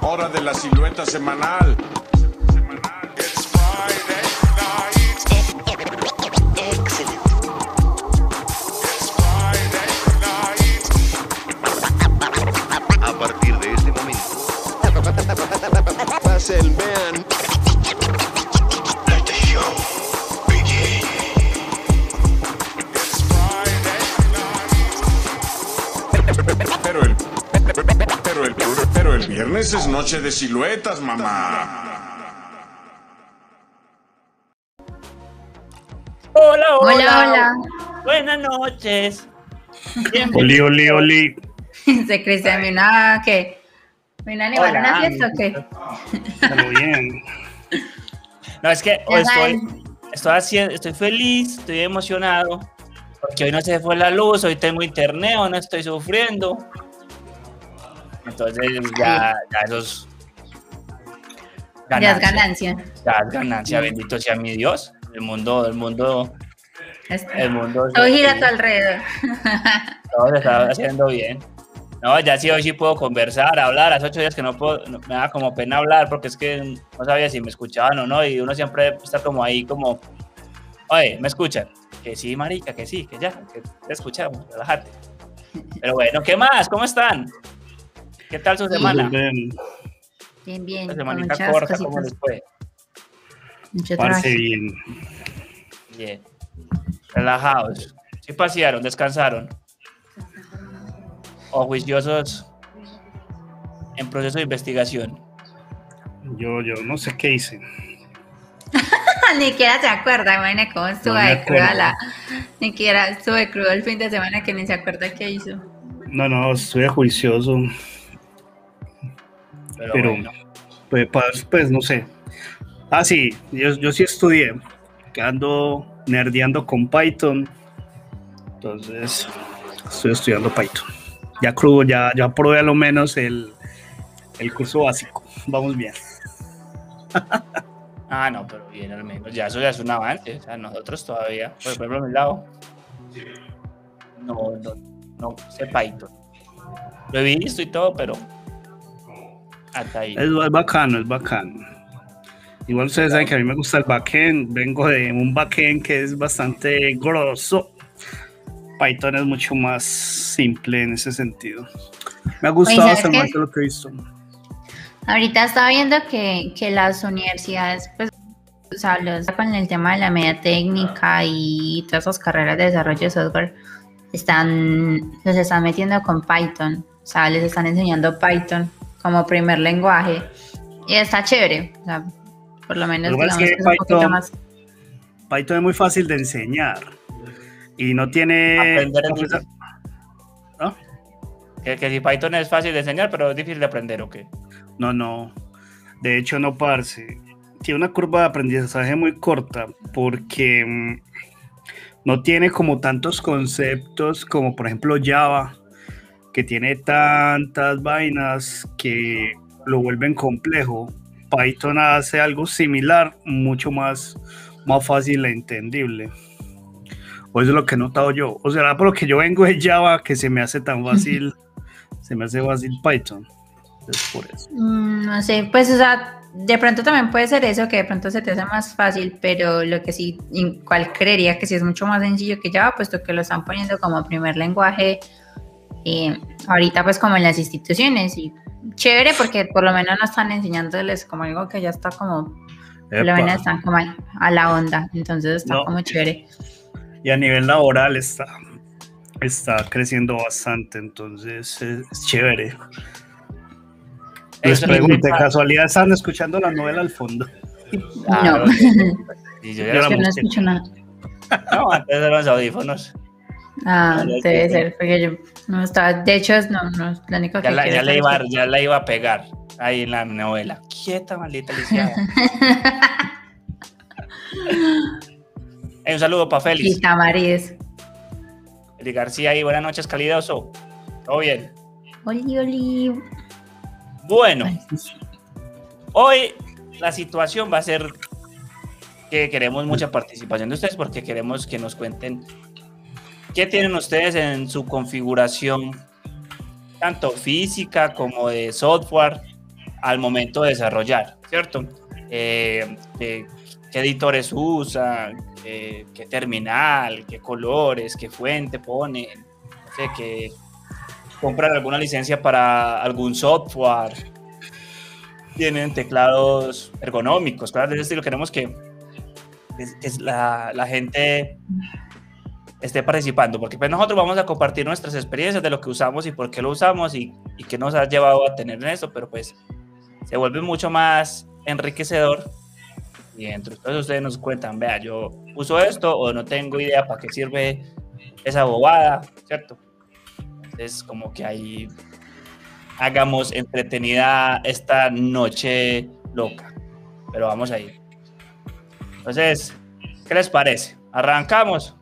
Hora de la silueta semanal. A partir de este momento, pase el vean. Pero el viernes es noche de siluetas, mamá. Hola, hola. Hola, hola. Buenas noches. Oli, oli, oli. Se Cristian, mira, ¿qué? ¿Me van a llevar una fiesta o qué? Está muy bien. No, es que estoy feliz, estoy emocionado, porque hoy no se fue la luz, hoy tengo internet, hoy no estoy sufriendo. Entonces ya esos ganancias, ya es ganancia, bendito sea mi Dios. El mundo todo gira a tu alrededor. Todo se está haciendo bien. No, ya sí, hoy sí puedo conversar, hablar. Hace 8 días que no puedo, me da como pena hablar porque es que no sabía si me escuchaban o no, y uno siempre está como ahí como, oye, ¿me escuchan? Que sí, marica, que sí, que ya, que te escuchamos, relájate. Pero bueno, ¿qué más? ¿Cómo están? ¿Qué tal su semana? Bien. Una semanita corta, ¿cómo les fue? Mucho trabajo. Bien. Relajados. ¿Sí pasearon, descansaron? ¿O juiciosos en proceso de investigación? Yo no sé qué hice. Ni siquiera se acuerda, imagínate cómo estuvo ni siquiera estuve crudo el fin de semana que ni se acuerda qué hizo. No, estuve juicioso. Pero bueno. pues no sé. Ah, sí, yo sí estudié, ando nerdeando con Python, entonces estoy estudiando Python. Ya crudo, ya probé a lo menos el curso básico, vamos bien. Ah, no, pero bien al menos, ya eso ya es un avance, o sea, nosotros todavía, por ejemplo, a mi lado, no sé Python. Lo he visto y todo, pero... hasta ahí. Es bacano. Igual ustedes saben que a mí me gusta el backend. Vengo de un backend que es bastante grosso. Python es mucho más simple en ese sentido. Me ha gustado hasta más de lo que he visto. Ahorita está viendo que las universidades, pues, o sea, con el tema de la media técnica y todas esas carreras de desarrollo de software, los están metiendo con Python. O sea, les están enseñando Python como primer lenguaje, y está chévere, o sea, por lo menos digamos, es que Python, un poquito más. Python es muy fácil de enseñar, y no tiene... ¿No? Que si Python es fácil de enseñar, pero es difícil de aprender, ¿o qué? No, de hecho no, parce, tiene una curva de aprendizaje muy corta, porque no tiene como tantos conceptos como por ejemplo Java, que tiene tantas vainas que lo vuelven complejo. Python hace algo similar, mucho más fácil e entendible. O eso es lo que he notado yo. O será por lo que yo vengo de Java, que se me hace tan fácil, Python. Es por eso. No sé, pues o sea, de pronto también puede ser eso, que de pronto se te hace más fácil, pero lo que sí, cual creería que sí es mucho más sencillo que Java, puesto que lo están poniendo como primer lenguaje. Ahorita pues como en las instituciones, y chévere porque por lo menos no están enseñándoles como algo que ya está como, por lo menos están como a la onda, entonces está como chévere. Y a nivel laboral está creciendo bastante, entonces es chévere. Les pregunté, ¿casualidad están escuchando la novela al fondo? No, yo no escucho nada. No, antes de los audífonos. Ah, debe ser, porque yo no estaba, de hecho no, la única que ya la iba a pegar ahí en la novela. Quieta, maldita lisiada. Un saludo para Félix. Y Tamariz. Félix García, y buenas noches, calidoso. Todo bien. Oli. Bueno, hoy la situación va a ser que queremos mucha participación de ustedes porque queremos que nos cuenten ¿Qué tienen ustedes en su configuración, tanto física como de software, al momento de desarrollar, cierto? ¿Qué editores usan? ¿Qué terminal? ¿Qué colores? ¿Qué fuente ponen? No sé, ¿qué compran alguna licencia para algún software? Tienen teclados ergonómicos, cosas de ese estilo. Queremos que la gente esté participando, porque pues nosotros vamos a compartir nuestras experiencias de lo que usamos y por qué lo usamos y qué nos ha llevado a tener eso, pero pues se vuelve mucho más enriquecedor. Y entre ustedes, nos cuentan, vea, yo uso esto o no tengo idea para qué sirve esa bobada, ¿cierto? Entonces, como que ahí hagamos entretenida esta noche loca, pero vamos ahí. Entonces, ¿qué les parece? ¿Arrancamos?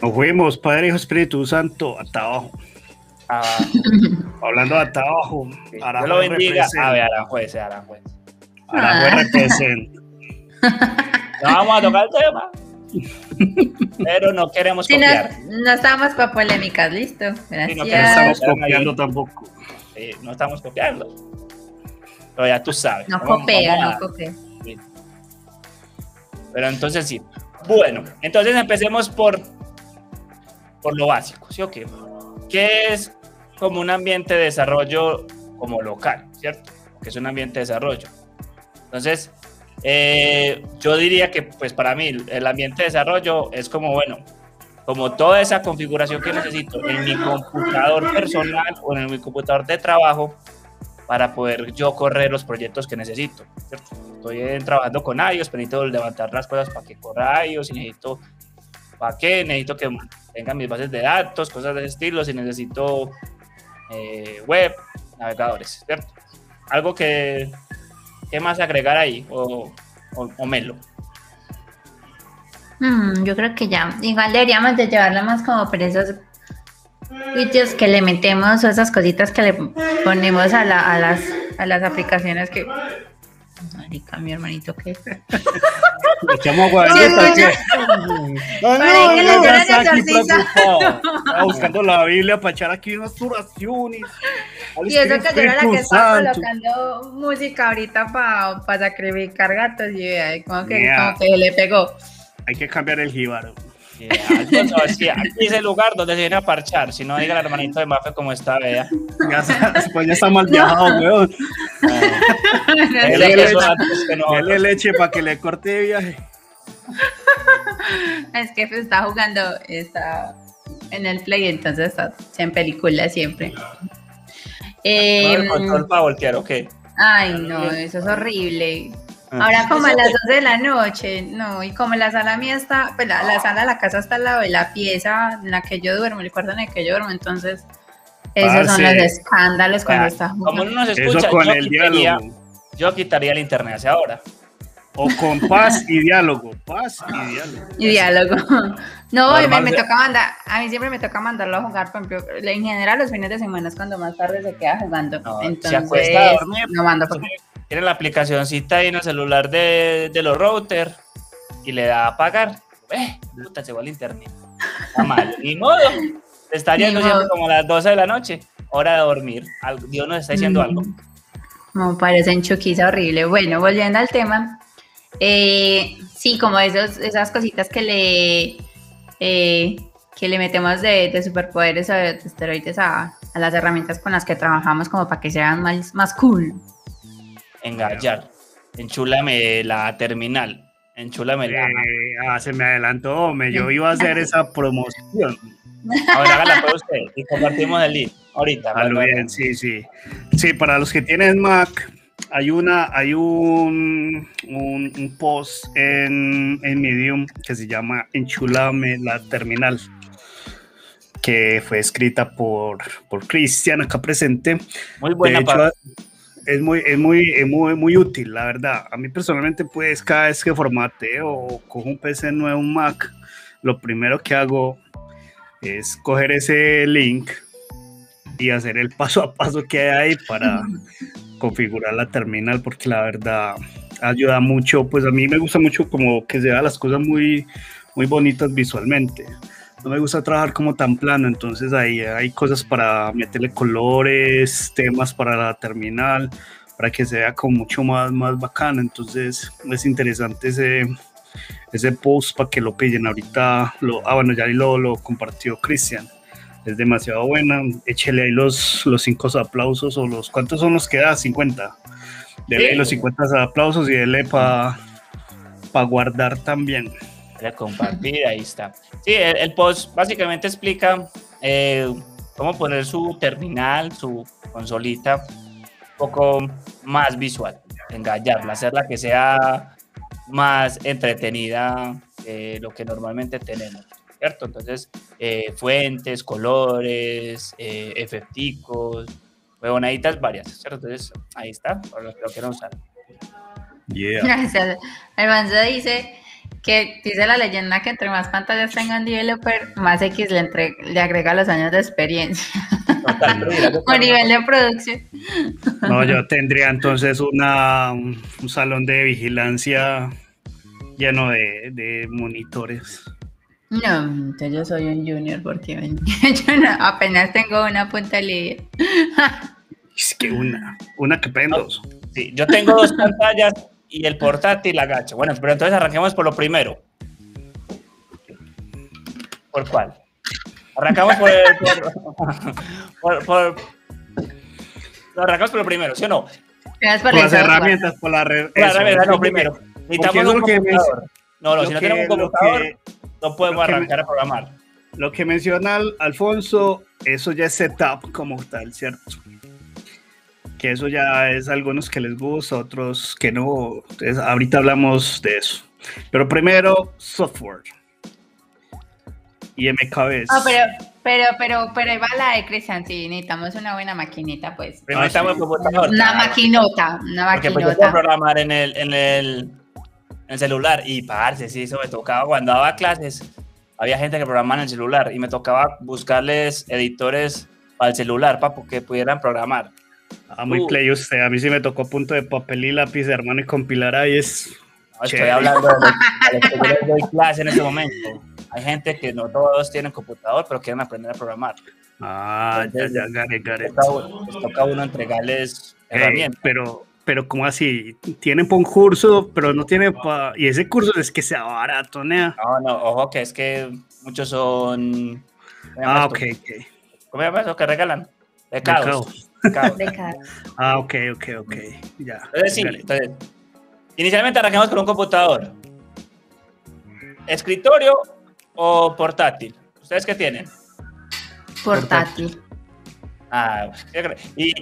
Nos fuimos, Padre, Hijo, Espíritu Santo, hasta abajo. Ah. Hablando hasta abajo. Sí, Dios lo bendiga. A ver, Aranjuez. Aranjuez. No vamos a tocar el tema, pero no queremos copiar. No estamos para polémicas, listo. Gracias. Sí, no estamos copiando tampoco. Sí, no estamos copiando. Pero ya tú sabes. No copia, Sí. Pero entonces sí. Bueno, entonces empecemos por lo básico, ¿sí o qué? Que es como un ambiente de desarrollo como local, ¿cierto? Que es un ambiente de desarrollo. Entonces, yo diría que, pues para mí, el ambiente de desarrollo es como, bueno, como toda esa configuración que necesito en mi computador personal o en mi computador de trabajo para poder yo correr los proyectos que necesito, ¿cierto? Estoy trabajando con iOS, pero necesito levantar las cosas para que corra iOS y necesito... ¿Para qué? Necesito que tengan mis bases de datos, cosas de ese estilo, si necesito web, navegadores, ¿cierto? Algo que más agregar ahí, o Melo. Yo creo que ya, igual deberíamos de llevarlo más como por esos widgets que le metemos o esas cositas que le ponemos a las aplicaciones que... Marica, mi hermanito, ¿qué? Le echamos guardieta, ¿qué? No, buscando la Biblia para echar aquí unas oraciones. Y eso que yo era la que estaba colocando música ahorita para sacrificar gatos y como que le pegó. Hay que cambiar el jíbaro. Aquí es el lugar donde se viene a parchar. Si no, diga el hermanito de Mafe como está, vea. Pues ya está mal viajado, weón. Dele leche para que le corte de viaje. Es que está jugando, está en el play, entonces está en película siempre. El control para voltear, ¿ok? Ay, no, eso es horrible. Ahora como a las 2 de la noche, no, y como la sala mía está, pues la sala de la casa está al lado de la pieza en la que yo duermo, el cuarto en el que yo duermo, entonces esos son los escándalos cuando está jugando. Como no nos escucha, yo quitaría el internet hacia ahora. O con paz y diálogo. Y diálogo. No, me toca mandar, a mí siempre me toca mandarlo a jugar, por ejemplo, en general los fines de semana es cuando más tarde se queda jugando, no, entonces no mando por tiene la aplicacioncita ahí en el celular de los routers y le da a apagar. Puta, se va el internet. Está mal. Ni modo. Se está yendo siempre como a las 12 de la noche. Hora de dormir. Dios nos está diciendo algo. No, parece enchuquiza horrible. Bueno, volviendo al tema. Sí, como esas cositas que le metemos de superpoderes o de esteroides a las herramientas con las que trabajamos como para que sean más cool. Engallar, enchúlame la terminal, enchúlame la... se me adelantó, yo iba a hacer esa promoción. Ahora hágala para usted y compartimos el link ahorita. Bien, sí. Sí, para los que tienen Mac, hay un post en Medium que se llama Enchúlame la terminal, que fue escrita por Cristian, acá presente. Muy buena parte. Es muy útil, la verdad. A mí personalmente, pues, cada vez que formateo o cojo un PC nuevo, un Mac, lo primero que hago es coger ese link y hacer el paso a paso que hay ahí para configurar la terminal, porque la verdad ayuda mucho. Pues a mí me gusta mucho como que se vean las cosas muy, muy bonitas visualmente. no me gusta trabajar como tan plano, entonces ahí hay cosas para meterle colores, temas para la terminal, para que se vea como mucho más bacano. Entonces es interesante ese post para que lo pillen ahorita. Ya lo compartió Cristian. Es demasiado buena. Échele ahí los 5 aplausos o los... ¿Cuántos son los que da? 50. Dele sí. Los 50 aplausos y dele para guardar también. Para compartir, ahí está. Sí, el post básicamente explica cómo poner su terminal, su consolita, un poco más visual. Engañarla, hacerla que sea más entretenida de lo que normalmente tenemos, ¿cierto? Entonces, fuentes, colores, efecticos, huevonaditas varias, ¿cierto? Entonces, ahí está, por lo que lo quieran usar. Yeah. Alfonso dice que dice la leyenda que entre más pantallas tenga un developer, más X le agrega los años de experiencia. A nivel de producción. No, yo tendría entonces un salón de vigilancia lleno de monitores. No, entonces yo soy un junior porque yo no, apenas tengo una punta libre. Es que una que prendo. Sí, yo tengo 2 pantallas y el portátil agacho. Bueno, pero entonces arranquemos por lo primero. ¿Por cuál? Arrancamos por lo primero, ¿sí o no? Por las herramientas, por la red. Por las herramientas, no, primero. Necesitamos un computador. Si no tenemos un computador, no podemos arrancar a programar. Lo que menciona Alfonso, eso ya es setup como tal, ¿cierto? Que eso ya es algunos que les gusta, otros que no. Entonces, ahorita hablamos de eso. Pero primero, software. IMKBs. Ah, pero ahí va la de Cristian, sí, necesitamos una buena maquinita, pues. Pero necesitamos una maquinota. Porque puedo programar en el celular y, parce, sí, eso me tocaba cuando daba clases. Había gente que programaba en el celular y me tocaba buscarles editores al celular para que pudieran programar. Ah, muy play usted. A mí sí me tocó punto de papel y lápiz, hermano, y compilar ahí es... No, estoy hablando de los que yo les doy clase en este momento. Hay gente que no todos tienen computador, pero quieren aprender a programar. Ah, entonces, ya, toca uno entregarles herramientas. Pero ¿cómo así? Tienen para un curso, pero no tienen para... Y ese curso es que sea barato, ¿no? No, ojo, que es que muchos son... ok. ¿Cómo llamas eso que regalan? Becados. Ok. Ya. Entonces, sí, inicialmente arrancamos con un computador. ¿Escritorio o portátil? ¿Ustedes qué tienen? Portátil. ¿Y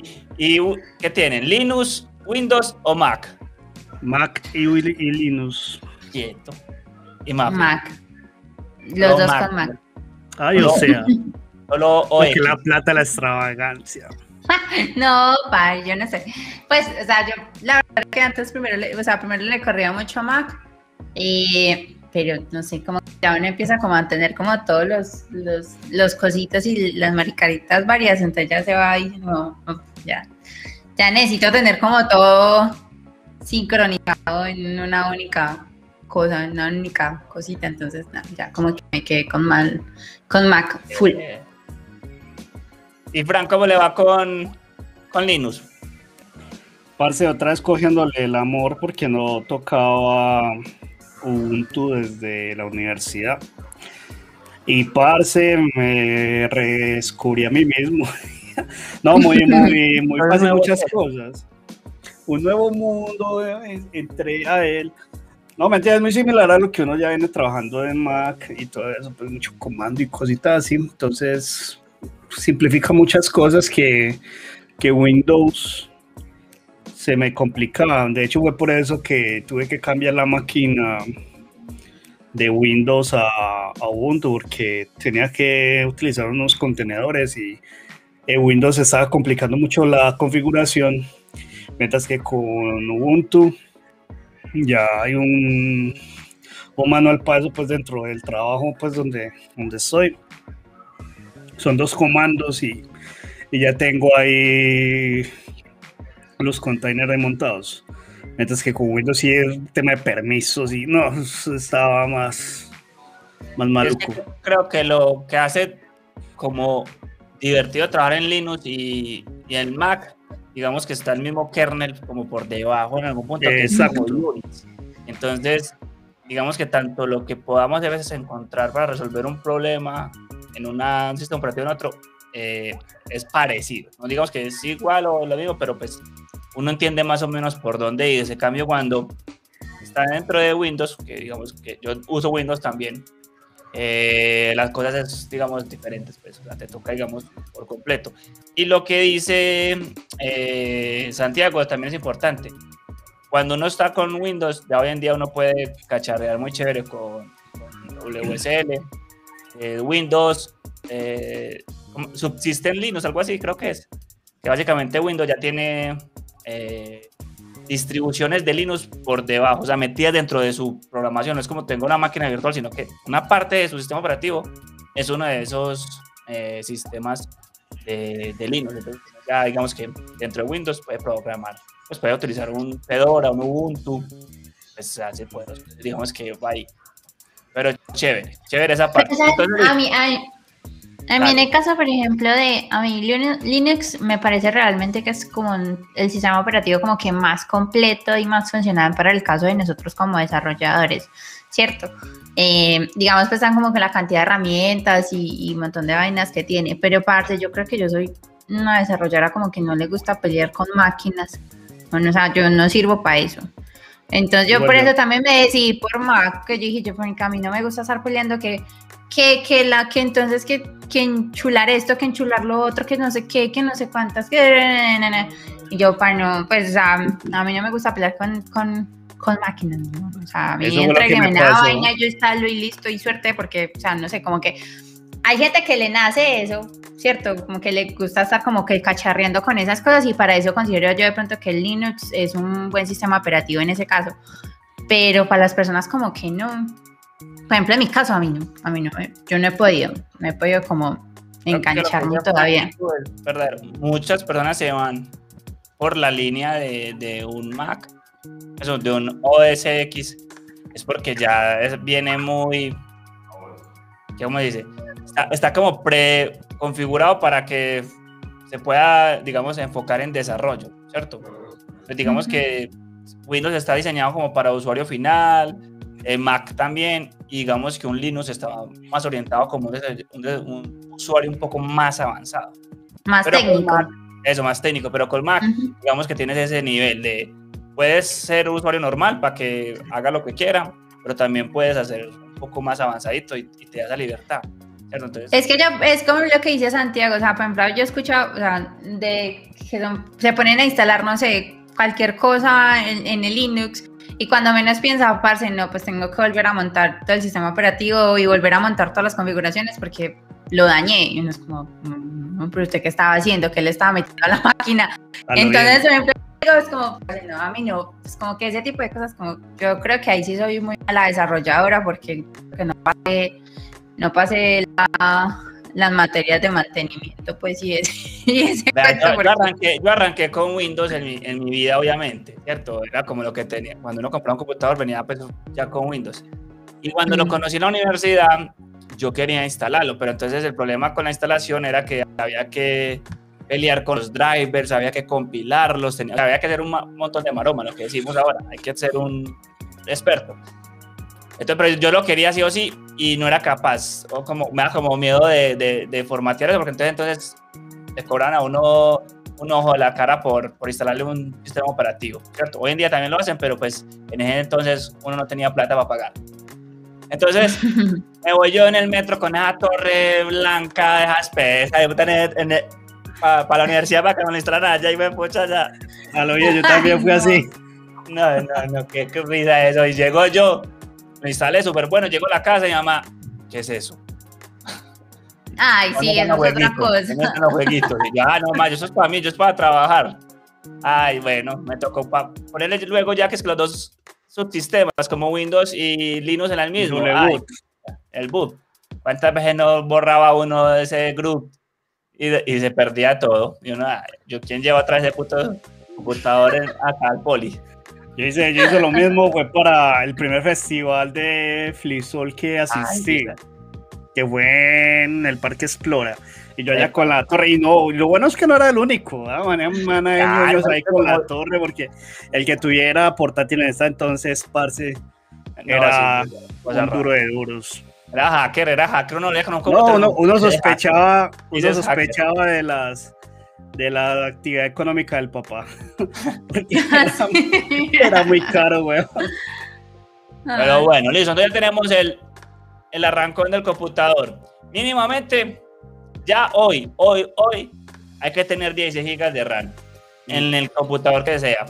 qué tienen? ¿Linux, Windows o Mac? Mac y Linux. Quieto. ¿Y Mac? Mac. Los dos Mac. Con Mac. Solo OS. Porque la plata, la extravagancia. No, padre, yo no sé. Pues, o sea, yo la verdad que antes primero le corría mucho a Mac, pero no sé, como ya uno empieza como a tener como todos los cositos y las maricaritas varias, entonces ya se va y ya necesito tener como todo sincronizado en una única cosa, una única cosita, entonces ya como que me quedé con Mac full. ¿Y Fran, cómo le va con Linux? Parce, otra vez cogiéndole el amor porque no tocaba Ubuntu desde la universidad. Y parce, me redescubrí a mí mismo. No, muy fácil muchas cosas. Un nuevo mundo, entré a él. No, mentira, es muy similar a lo que uno ya viene trabajando en Mac y todo eso, pues mucho comando y cositas así, entonces... simplifica muchas cosas que Windows se me complicaban. De hecho, fue por eso que tuve que cambiar la máquina de Windows a Ubuntu, porque tenía que utilizar unos contenedores y Windows estaba complicando mucho la configuración, mientras que con Ubuntu ya hay un manual para eso, pues dentro del trabajo, pues donde estoy. Son 2 comandos y ya tengo ahí los containers remontados. Mientras que con Windows sí el tema de permisos y no, estaba más más maluco. Yo creo que lo que hace como divertido trabajar en Linux y en Mac, digamos que está el mismo kernel como por debajo en algún punto. Exacto. Que es como Unix. Entonces, digamos que tanto lo que podamos de veces encontrar para resolver un problema en un sistema operativo en otro es parecido. No digamos que es igual o lo digo, pero pues uno entiende más o menos por dónde ir. Ese cambio cuando está dentro de Windows, que digamos que yo uso Windows también, las cosas es, digamos, diferentes, pues, o sea, te toca, digamos, por completo. Y lo que dice Santiago también es importante. Cuando uno está con Windows, ya hoy en día uno puede cacharrear muy chévere con WSL, Windows, Subsystem Linux, algo así creo que es. Que básicamente Windows ya tiene distribuciones de Linux por debajo, o sea, metidas dentro de su programación. No es como tengo una máquina virtual, sino que una parte de su sistema operativo es uno de esos sistemas de Linux. Entonces, ya digamos que dentro de Windows puede programar, pues puede utilizar un Fedora, un Ubuntu, pues así puede, digamos que va ahí. Pero chévere, chévere esa parte. Entonces, a mí en el caso, por ejemplo, Linux me parece realmente que es como el sistema operativo como que más completo y más funcional para el caso de nosotros como desarrolladores, ¿cierto? Digamos que están como con la cantidad de herramientas y un montón de vainas que tiene, pero parce, yo creo que yo soy una desarrolladora como que no le gusta pelear con máquinas, bueno, o sea, yo no sirvo para eso. Entonces yo por eso también me decidí por Mac, que yo dije, yo por mi camino me gusta estar peleando que enchular esto, que enchular lo otro, que no sé qué, que no sé cuántas, que... Y yo, pues, a mí no me gusta pelear con máquinas, ¿no? O sea, a mí entrégueme una vaina, yo instalo y listo, y suerte, porque, o sea, no sé, como que hay gente que le nace eso, ¿cierto? Como que le gusta estar como que cacharreando con esas cosas, y para eso considero yo de pronto que Linux es un buen sistema operativo en ese caso, pero para las personas como que no... Por ejemplo, en mi caso, a mí no, yo no he podido como engancharme todavía. Muchas personas se van por la línea de un Mac, eso, de un OS X, es porque ya viene muy, ¿cómo se dice? Está como preconfigurado para que se pueda, digamos, enfocar en desarrollo, ¿cierto? Pues digamos que Windows está diseñado como para usuario final, Mac también, y digamos que un Linux estaba más orientado como un usuario un poco más avanzado. Más técnico. Eso, más técnico, pero con Mac, digamos que tienes ese nivel de, puedes ser un usuario normal para que haga lo que quiera, pero también puedes hacer un poco más avanzadito y te da esa libertad. Entonces, es que yo, es como lo que dice Santiago, o sea, por ejemplo, yo he escuchado, o sea, se ponen a instalar, no sé, cualquier cosa en el Linux, y cuando menos piensa, parce, no, pues tengo que volver a montar todo el sistema operativo y volver a montar todas las configuraciones porque lo dañé. Y uno es como, pero ¿usted qué estaba haciendo? ¿Qué le estaba metiendo a la máquina? Entonces, por ejemplo, es como, parce, no, a mí no. Es como que ese tipo de cosas, como yo creo que ahí sí soy muy mala desarrolladora porque no pasé las materias de mantenimiento, pues, y ese yo arranqué con Windows en mi vida, obviamente, ¿cierto? Era como lo que tenía. Cuando uno compraba un computador, venía pues ya con Windows. Y cuando lo conocí en la universidad, yo quería instalarlo, pero entonces el problema con la instalación era que había que pelear con los drivers, había que compilarlos, había que hacer un montón de maroma, lo que decimos ahora, hay que ser un experto. Entonces, pero yo lo quería sí o sí y no era capaz, o como, me da como miedo de formatear eso, porque entonces le cobran a uno un ojo de la cara por instalarle un sistema operativo, ¿cierto? Hoy en día también lo hacen, pero pues en ese entonces uno no tenía plata para pagar. Entonces me voy yo en el metro con esa torre blanca, esa espesa, para la universidad para que no le instalaran allá y me pucha allá. A lo bien, yo también fui así. No, qué risa eso. Y llego yo. Me instalé súper bueno, llego a la casa y mi mamá, ¿qué es eso? Ay, sí, eso es otra cosa. Los jueguitos. Y yo, no, ma, eso es para mí, yo es para trabajar. Ay, bueno, me tocó ponerle luego ya que es que los dos subsistemas, como Windows y Linux, en el mismo. El boot. ¿Cuántas veces no borraba uno de ese group? Y se perdía todo. Y uno, ¿quién lleva atrás ese puto computador acá al poli? Yo hice lo mismo, fue para el primer festival de Flisol que asistí, que fue en el Parque Explora. Y yo allá con la torre, y no, lo bueno es que no era el único, manejaban ellos ahí con la torre, porque el que tuviera portátil en esta entonces, parce, era un duro de duros. Era hacker, uno sospechaba, de las... de la actividad económica del papá. Era muy caro, weón. Pero bueno, listo. Entonces tenemos el arrancón del computador. Mínimamente, ya hoy, hay que tener 16 GB de RAM en el computador que sea.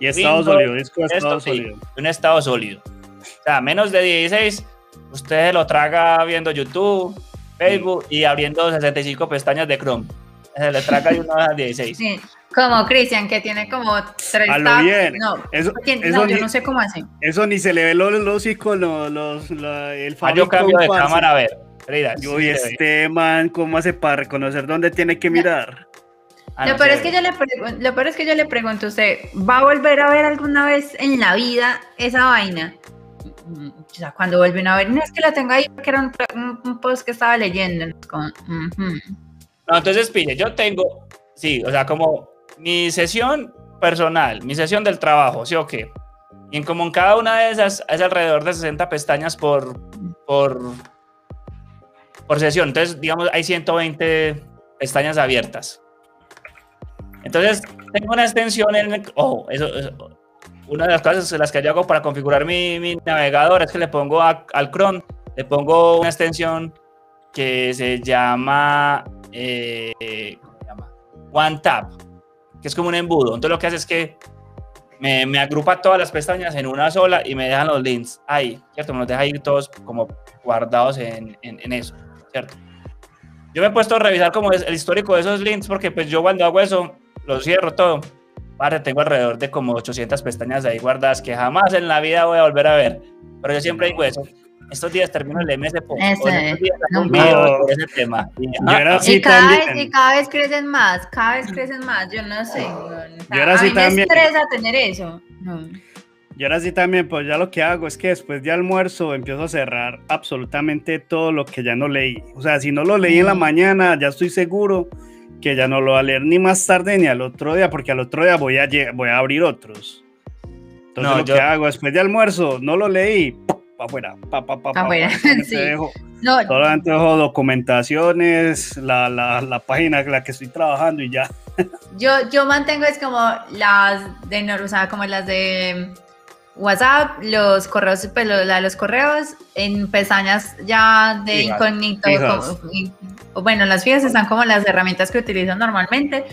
Y estado sólido, disco de estado sólido. Un estado sólido. O sea, menos de 16, usted lo traga viendo YouTube, Facebook y abriendo 65 pestañas de Chrome. Se le traca de 1 a 16. Sí, como Cristian, que tiene como 3 tabs. Bien. No, eso yo no sé cómo hace. Eso ni se le ve los iconos, el fallo. Yo cambio de cámara, a ver. Yo y este man, ¿cómo hace para reconocer dónde tiene que mirar? Lo peor es que yo le pregunto a usted, ¿va a volver a ver alguna vez en la vida esa vaina? O sea, cuando vuelven a ver, no es que la tengo ahí porque era un post que estaba leyendo. No, entonces pille, yo tengo, sí, o sea, como mi sesión personal, mi sesión del trabajo, ¿sí o qué? Y como en cada una de esas es alrededor de 60 pestañas por sesión. Entonces, digamos, hay 120 pestañas abiertas. Entonces, tengo una extensión en el... Ojo, eso, una de las cosas en las que yo hago para configurar mi navegador es que le pongo al Chrome, le pongo una extensión que se llama... One Tap, que es como un embudo. Entonces lo que hace es que me agrupa todas las pestañas en una sola y me dejan los links ahí, ¿cierto? Me los deja ahí todos como guardados en eso, ¿cierto? Yo me he puesto a revisar como es el histórico de esos links, porque pues yo cuando hago eso, lo cierro todo. Vale, tengo alrededor de como 800 pestañas ahí guardadas que jamás en la vida voy a volver a ver, pero yo siempre digo eso. Estos días termino el MS por un video por ese tema. Y cada vez crecen más, yo no sé. Yo era así también. Me estresa tener eso. No. Yo ahora sí también, pues ya lo que hago es que después de almuerzo empiezo a cerrar absolutamente todo lo que ya no leí. O sea, si no lo leí en la mañana, ya estoy seguro que ya no lo voy a leer ni más tarde ni al otro día, porque al otro día voy a abrir otros. Entonces lo que hago después de almuerzo, no lo leí, para afuera, sí. Solamente dejo documentaciones, la página en la que estoy trabajando y ya. Yo mantengo es como las de como las de WhatsApp, los correos, en pestañas ya de incógnito. Bueno, las fijas están como las herramientas que utilizo normalmente.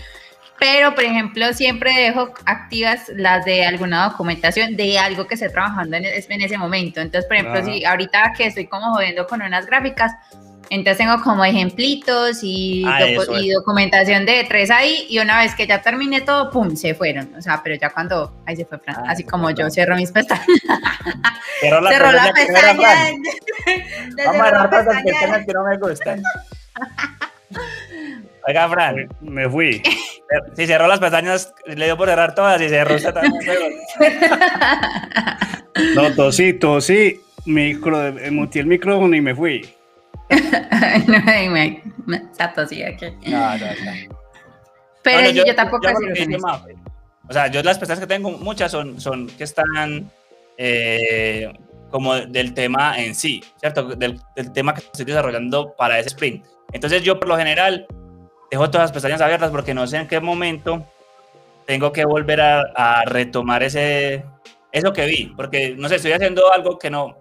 Pero, por ejemplo, siempre dejo activas las de alguna documentación de algo que esté trabajando en ese momento. Entonces, por ejemplo, si ahorita que estoy como jodiendo con unas gráficas, entonces tengo como ejemplitos y documentación de 3 ahí, y una vez que ya terminé todo, ¡pum!, se fueron. O sea, pero ya cuando... Ahí se fue Fran. Así como yo cierro mis pestañas. Cerró la pestaña. Vamos a agarrar las pestañas que no me gustan. Oiga, Fran, me fui. Si cerró las pestañas, le dio por cerrar todas y cerró usted también. No, tosí, muteé el micrófono y me fui. No, tosí aquí. No. Pero bueno, yo tampoco así. O sea, yo las pestañas que tengo, muchas son que están como del tema en sí, ¿cierto? Del tema que estoy desarrollando para ese sprint. Entonces yo por lo general dejo todas las pestañas abiertas porque no sé en qué momento tengo que volver a retomar eso que vi, porque no sé, estoy haciendo algo que no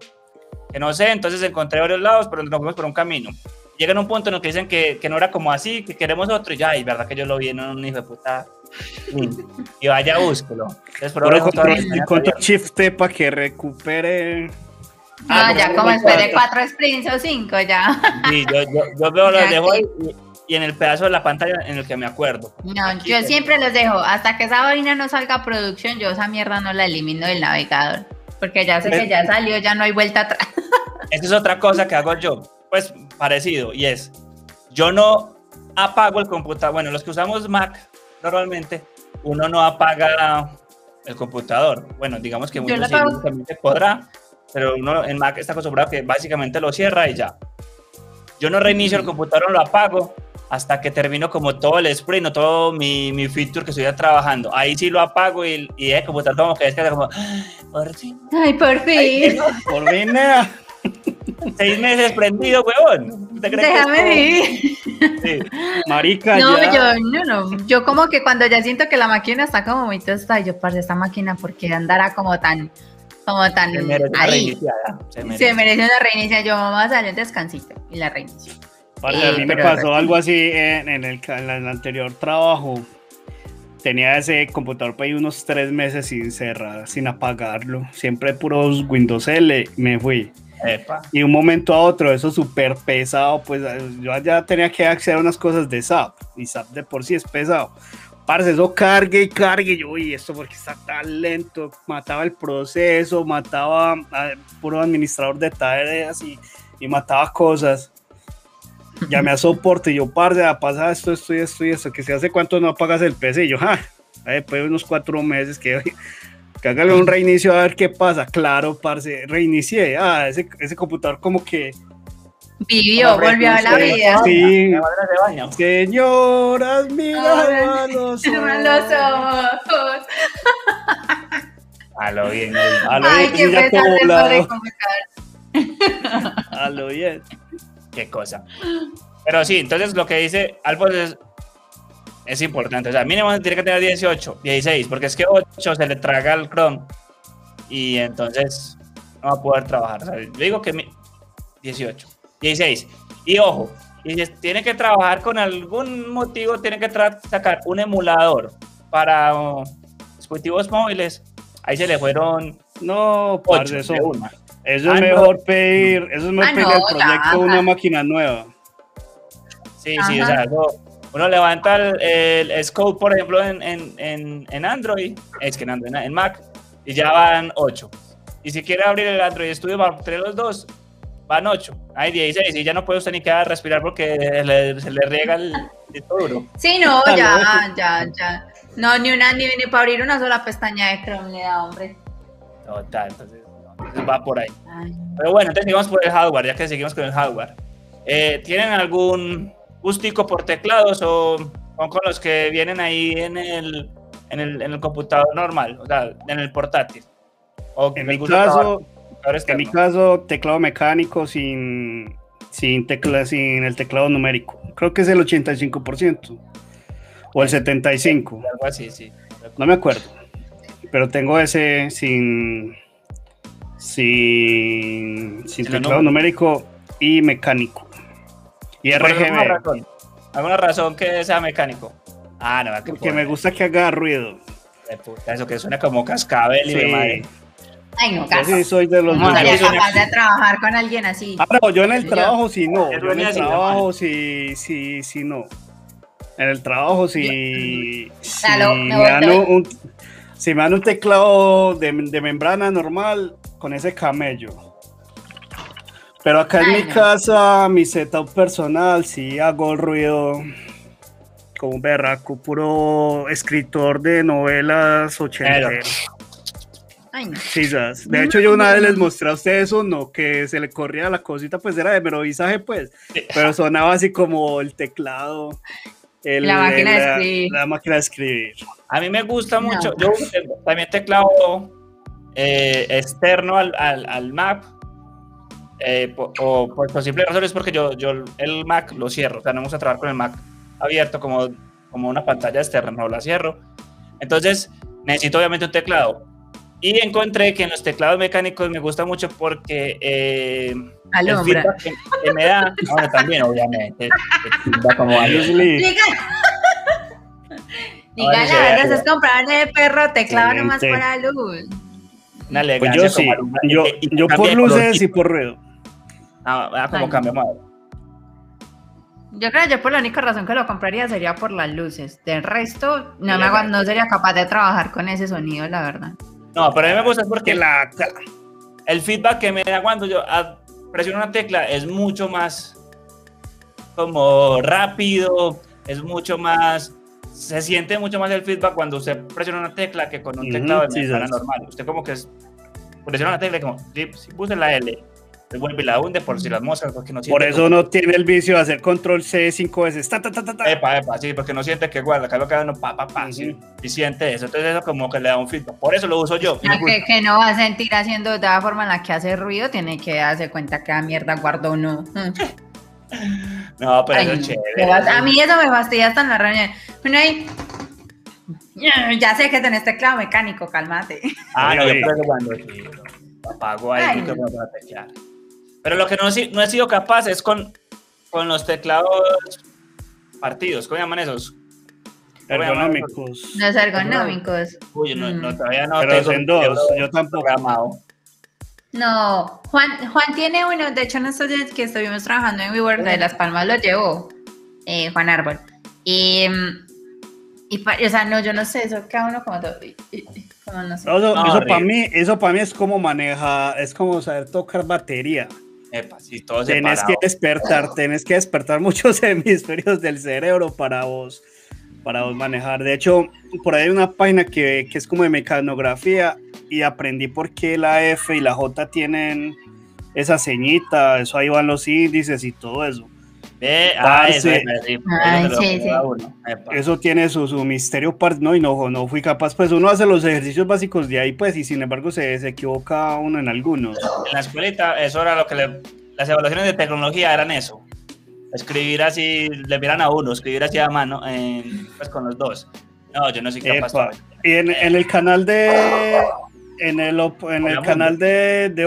sé, entonces encontré varios lados, pero nos fuimos por un camino. Llegan a un punto en el que dicen que no era como así, que queremos otro, y ya, es verdad que yo lo vi en un hijo de puta. Y vaya, búsquelo. Entonces, control shift para que recupere. No, ya como esperé 4 sprints o 5 ya. Sí, yo veo los dejo ahí. Y en el pedazo de la pantalla en el que me acuerdo. No, yo siempre los dejo. Hasta que esa vaina no salga a producción, yo esa mierda no la elimino del navegador. Porque ya sé que ya salió, ya no hay vuelta atrás. Esa es otra cosa que hago yo. Pues parecido. Y es, yo no apago el computador. Bueno, los que usamos Mac normalmente, uno no apaga el computador. Bueno, digamos que Windows también se podrá, pero uno en Mac está acostumbrado que básicamente lo cierra y ya. Yo no reinicio el computador, lo apago hasta que termino como todo el sprint o todo mi feature que estoy trabajando. Ahí sí lo apago y el computador como que descarga como... Por fin. Ay, por fin. Ay, por fin. 6 meses prendido, huevón. Déjame vivir. Sí. Marica, no, ya. Yo como que cuando ya siento que la máquina está como muy tostada, yo, parce, esta máquina, ¿por qué andará como tan se merece ahí? Se merece una reinicia. Yo, mamá, salió un descansito y la reinicio. Parce, a mí me pasó algo así en el anterior trabajo. Tenía ese computador para ir unos 3 meses sin cerrar, sin apagarlo. Siempre puros Windows L, me fui. Epa. Y un momento a otro, eso súper pesado, pues yo ya tenía que acceder a unas cosas de SAP, y SAP de por sí es pesado. Parce, eso cargue y cargue, yo, uy, esto porque está tan lento, mataba el proceso, mataba al puro administrador de tareas y mataba cosas. Llamé a soporte y yo, parce, pasa esto, que se hace cuánto no apagas el PC, y yo, ja, después de unos 4 meses que... Hágale un reinicio a ver qué pasa. Claro, parce, reinicié. Ah, ese computador como que... Vivió, volvió a la vida. Sí. La señoras, mira, los ojos. A lo bien. Ay, qué pesante sobre computador. A lo bien. Qué cosa. Pero sí, entonces lo que dice Alfonso es importante, o sea, mínimo tiene que tener 16, porque es que 8 se le traga al Chrome y entonces no va a poder trabajar. O sea, yo digo que 16. Y ojo, y si tiene que trabajar con algún motivo, tiene que sacar un emulador para dispositivos móviles. Ahí se le fueron. No, parce, eso de una. Eso es mejor pedir, eso es mejor pedir el proyecto de una máquina nueva. Sí, ajá. Sí, o sea, eso. Uno levanta el scope, por ejemplo, en Android, es que en Android, en Mac, y ya van 8. Y si quiere abrir el Android Studio para entre los dos, van 8. Hay 16 y ya no puede usted ni quedar a respirar porque se le riega el disco duro. Sí, no, ya. No, ni para abrir una sola pestaña de Chrome le da, hombre. Total, entonces va por ahí. Ay. Pero bueno, entonces sigamos por el hardware, ya que seguimos con el hardware. ¿Tienen algún... gustico por teclados o con los que vienen ahí en el computador normal, o sea, en el portátil? O en mi caso, teclado mecánico sin el teclado numérico. Creo que es el 85% o el 75%. Algo así, sí. No me acuerdo, pero tengo ese sin teclado numérico y mecánico. Y RGB. ¿Alguna razón que sea mecánico? Ah, no, porque me gusta que haga ruido. Puta, eso que suena como cascabel y demás. Ay, no, cascabel. Yo sí soy de los más. No sería capaz de trabajar con alguien así. Ah, no, yo en el trabajo sí no. Yo en el trabajo sí no. En el trabajo sí. Si me dan un teclado de membrana normal con ese camello. Pero acá en mi casa, mi setup personal, sí hago ruido como un berraco, puro escritor de novelas ochenteras. Sí, de hecho, yo una vez les mostré a ustedes uno que se le corría la cosita, pues era de merovisaje, pues, pero sonaba así como el teclado, la máquina de escribir. A mí me gusta mucho, yo también teclado externo al Mac. Por simple razón es porque yo el Mac lo cierro, o sea, no me gusta trabajar con el Mac abierto como una pantalla externa, no la cierro. Entonces necesito obviamente un teclado y encontré que en los teclados mecánicos me gusta mucho porque el feedback que me da, ahora también obviamente como diga la verdad, es comprar el perro teclado nomás para luz. Una elegancia, pues yo por luces y por ruido. Como cambio madre. Yo creo que yo por la única razón que lo compraría sería por las luces. Del resto, no sería capaz de trabajar con ese sonido, la verdad. No, pero a mí me gusta porque el feedback que me da cuando yo presiono una tecla es mucho más como rápido, es mucho más se siente mucho más el feedback cuando usted presiona una tecla que con un teclado de manera normal. Usted como que presiona una tecla y como, si puse la L, vuelve y la hunde por si las moscas, porque no siente. Por eso no tiene el vicio de hacer control C 5 veces. Epa, sí, porque no siente que guarda, acá lo queda uno, sí, y siente eso. Entonces eso como que le da un feedback. Por eso lo uso yo. Que no va a sentir haciendo de la forma en la que hace ruido, tiene que darse cuenta que a mierda guarda o no. No, pero ay, eso es chévere. A mí eso me fastidia hasta en la reunión. Bueno, ahí... Ya sé que tenés teclado mecánico, cálmate. Ah, no, yo creo que cuando apago ahí, no para teclear. Pero lo que no he sido capaz es con los teclados partidos. ¿Cómo llaman esos? Ergonómicos. Los ergonómicos. Uy, no, todavía no. Pero son dos, yo tampoco. Programado. No, Juan tiene uno. De hecho, nosotros que estuvimos trabajando en WeWork de Las Palmas lo llevó, Juan Árbol. O sea, no, yo no sé, eso cada uno como todo. No sé. Eso para mí es como es como saber tocar batería. Epa, sí, todo separado. Tenés que despertar muchos hemisferios del cerebro para vos manejar. De hecho, por ahí hay una página que es como de mecanografía y aprendí por qué la F y la J tienen esa ceñita, eso ahí van los índices y todo eso. Eso tiene su misterio, ¿no? Y no fui capaz, pues uno hace los ejercicios básicos de ahí, pues, y sin embargo se equivoca uno en algunos. En la escuelita, eso era lo que las evaluaciones de tecnología eran eso, escribir así, le miran a uno, escribir así a mano, pues con los dos. No, yo no soy capaz. Y en el canal de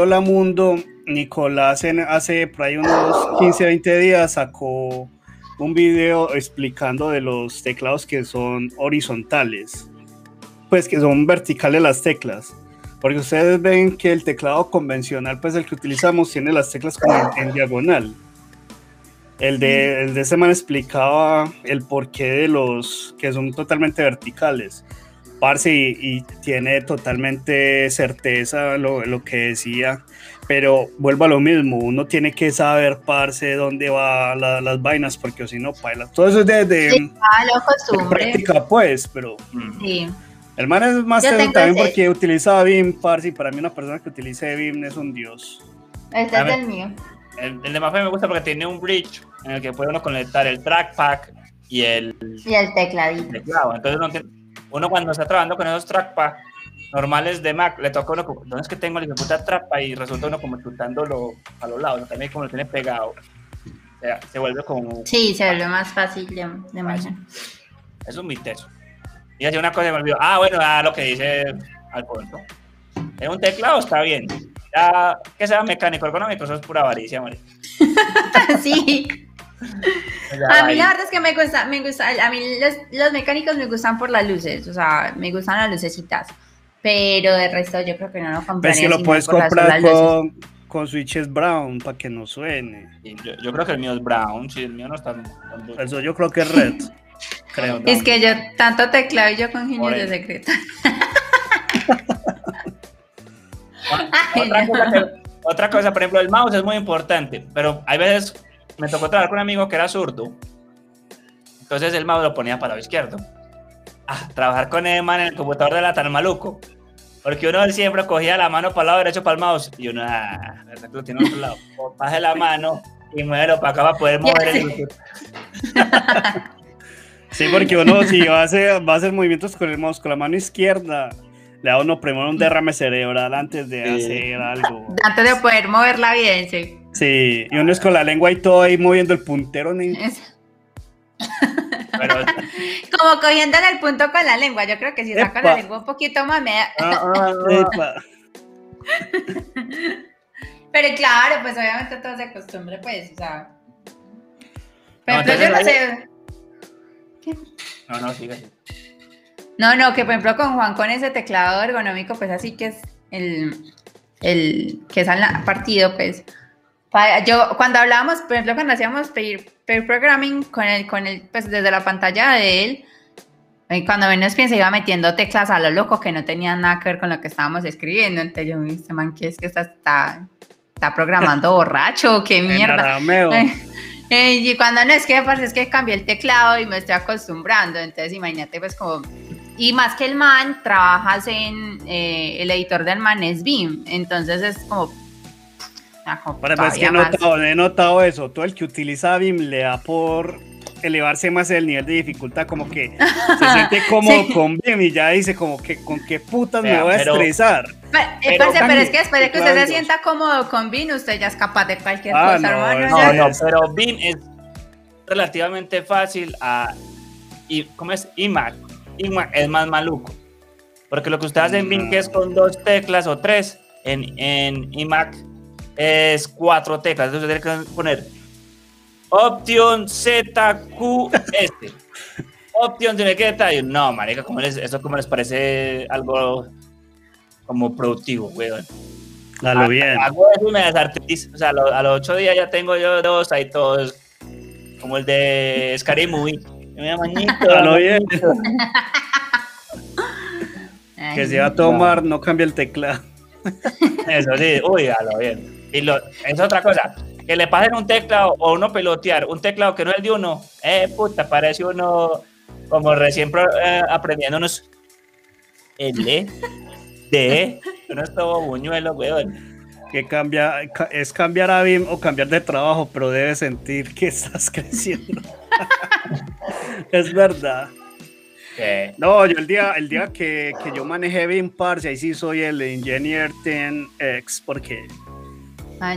Hola Mundo, Nicolás hace por ahí unos 15, 20 días sacó un video explicando de los teclados que son horizontales, pues que son verticales las teclas, porque ustedes ven que el teclado convencional, pues el que utilizamos, tiene las teclas como en diagonal. El de ese man explicaba el porqué de los que son totalmente verticales. Y tiene totalmente certeza lo que decía, pero vuelvo a lo mismo, uno tiene que saber, parce, dónde van las vainas, porque si no, paila. Todo eso es de práctica, pues, pero... Sí. El man es más también porque utiliza BIM, parce, y para mí una persona que utilice BIM es un dios. Este es el mío. El de Mafe me gusta porque tiene un bridge en el que podemos conectar el trackpad y el tecladito. Entonces no entiendo. Uno cuando está trabajando con esos trackpad normales de Mac, le toca uno, ¿dónde es que tengo la puta trapa? Y resulta uno como chutándolo a los lados, también como lo tiene pegado. O sea, se vuelve como... Sí, se vuelve más fácil de manejar. Eso es mi teso. Y así una cosa me olvidó. Lo que dice Alfonso. En un teclado está bien. Ya que sea mecánico, ergonómico, eso es pura avaricia, María. Sí. A mí la verdad es que me gusta a mí los mecánicos me gustan por las luces, o sea, me gustan las lucecitas, pero de resto yo creo que no lo compraría. Es que lo puedes comprar con switches brown para que no suene. Yo creo que el mío es brown, sí, el mío no está tan... Eso yo creo que es red. Creo, es que yo tanto teclado y yo con genios de secreto. Otra cosa, por ejemplo, el mouse es muy importante, pero hay veces... Me tocó trabajar con un amigo que era zurdo, entonces el mouse lo ponía para el izquierdo. Trabajar con el man en el computador era tan maluco, porque uno siempre cogía la mano para el lado derecho para el mouse, y uno, lo tiene otro lado, baje la mano y muévelo para acá para poder mover el... Sí, porque uno si va a hacer movimientos con el mouse, con la mano izquierda, le da uno primero un derrame cerebral antes de hacer algo. Antes de poder mover la evidencia. Sí, y uno es con la lengua y todo ahí moviendo el puntero, ¿no? Pero, como cogiendo el punto con la lengua, yo creo que si saco la lengua un poquito más me da... Pero claro, pues obviamente todo se acostumbra, pues, o sea... Pero no, yo no sé... ¿Qué? No, sigue. No, que por ejemplo con Juan, con ese teclado ergonómico, pues así que es el que es al partido, pues... Yo, cuando hablábamos, por ejemplo, cuando hacíamos peer programming con el, pues desde la pantalla de él, cuando menos piensa, iba metiendo teclas a lo loco que no tenían nada que ver con lo que estábamos escribiendo. Entonces yo, este man, ¿qué es que está programando borracho? ¡Qué mierda! Y cuando no es que, pues, es que cambié el teclado y me estoy acostumbrando, entonces imagínate pues como, y más que el man, trabajas en, el editor del man es Vim, entonces es como, bueno, es que he notado eso, todo el que utiliza Vim le da por elevarse más el nivel de dificultad, como que se siente cómodo con Vim y ya dice como que con qué putas me voy a estresar. Pero es que después de que usted se sienta cómodo con Vim, usted ya es capaz de cualquier cosa, hermano. Pero Vim es relativamente fácil a... ¿Cómo es? Imac. Imac es más maluco. Porque lo que usted hace en Vim, que es con 2 teclas o 3, en Imac es 4 teclas. Entonces usted tiene que poner Option ZQS. Option tiene que detalle. No, marica, eso como les parece algo... como productivo, weón. Dale bien. Hago eso y me desartificio. O sea, a los 8 días ya tengo yo 2 ahí todos, como el de Scary Movie. Mira, mañito. Dale bien. Que se va a tomar, no cambia el teclado. Eso sí, uy, dale bien. Y es otra cosa, que le pasen un teclado o uno pelotear, un teclado que no es el de uno, puta, parece uno como recién aprendiendo unos L. No es todo buñuelo, weón. Que cambia, es cambiar a BIM o cambiar de trabajo, pero debes sentir que estás creciendo. Es verdad. ¿Qué? No, yo el día que yo manejé BIM, parce, ahí sí soy el Engineer 10X, porque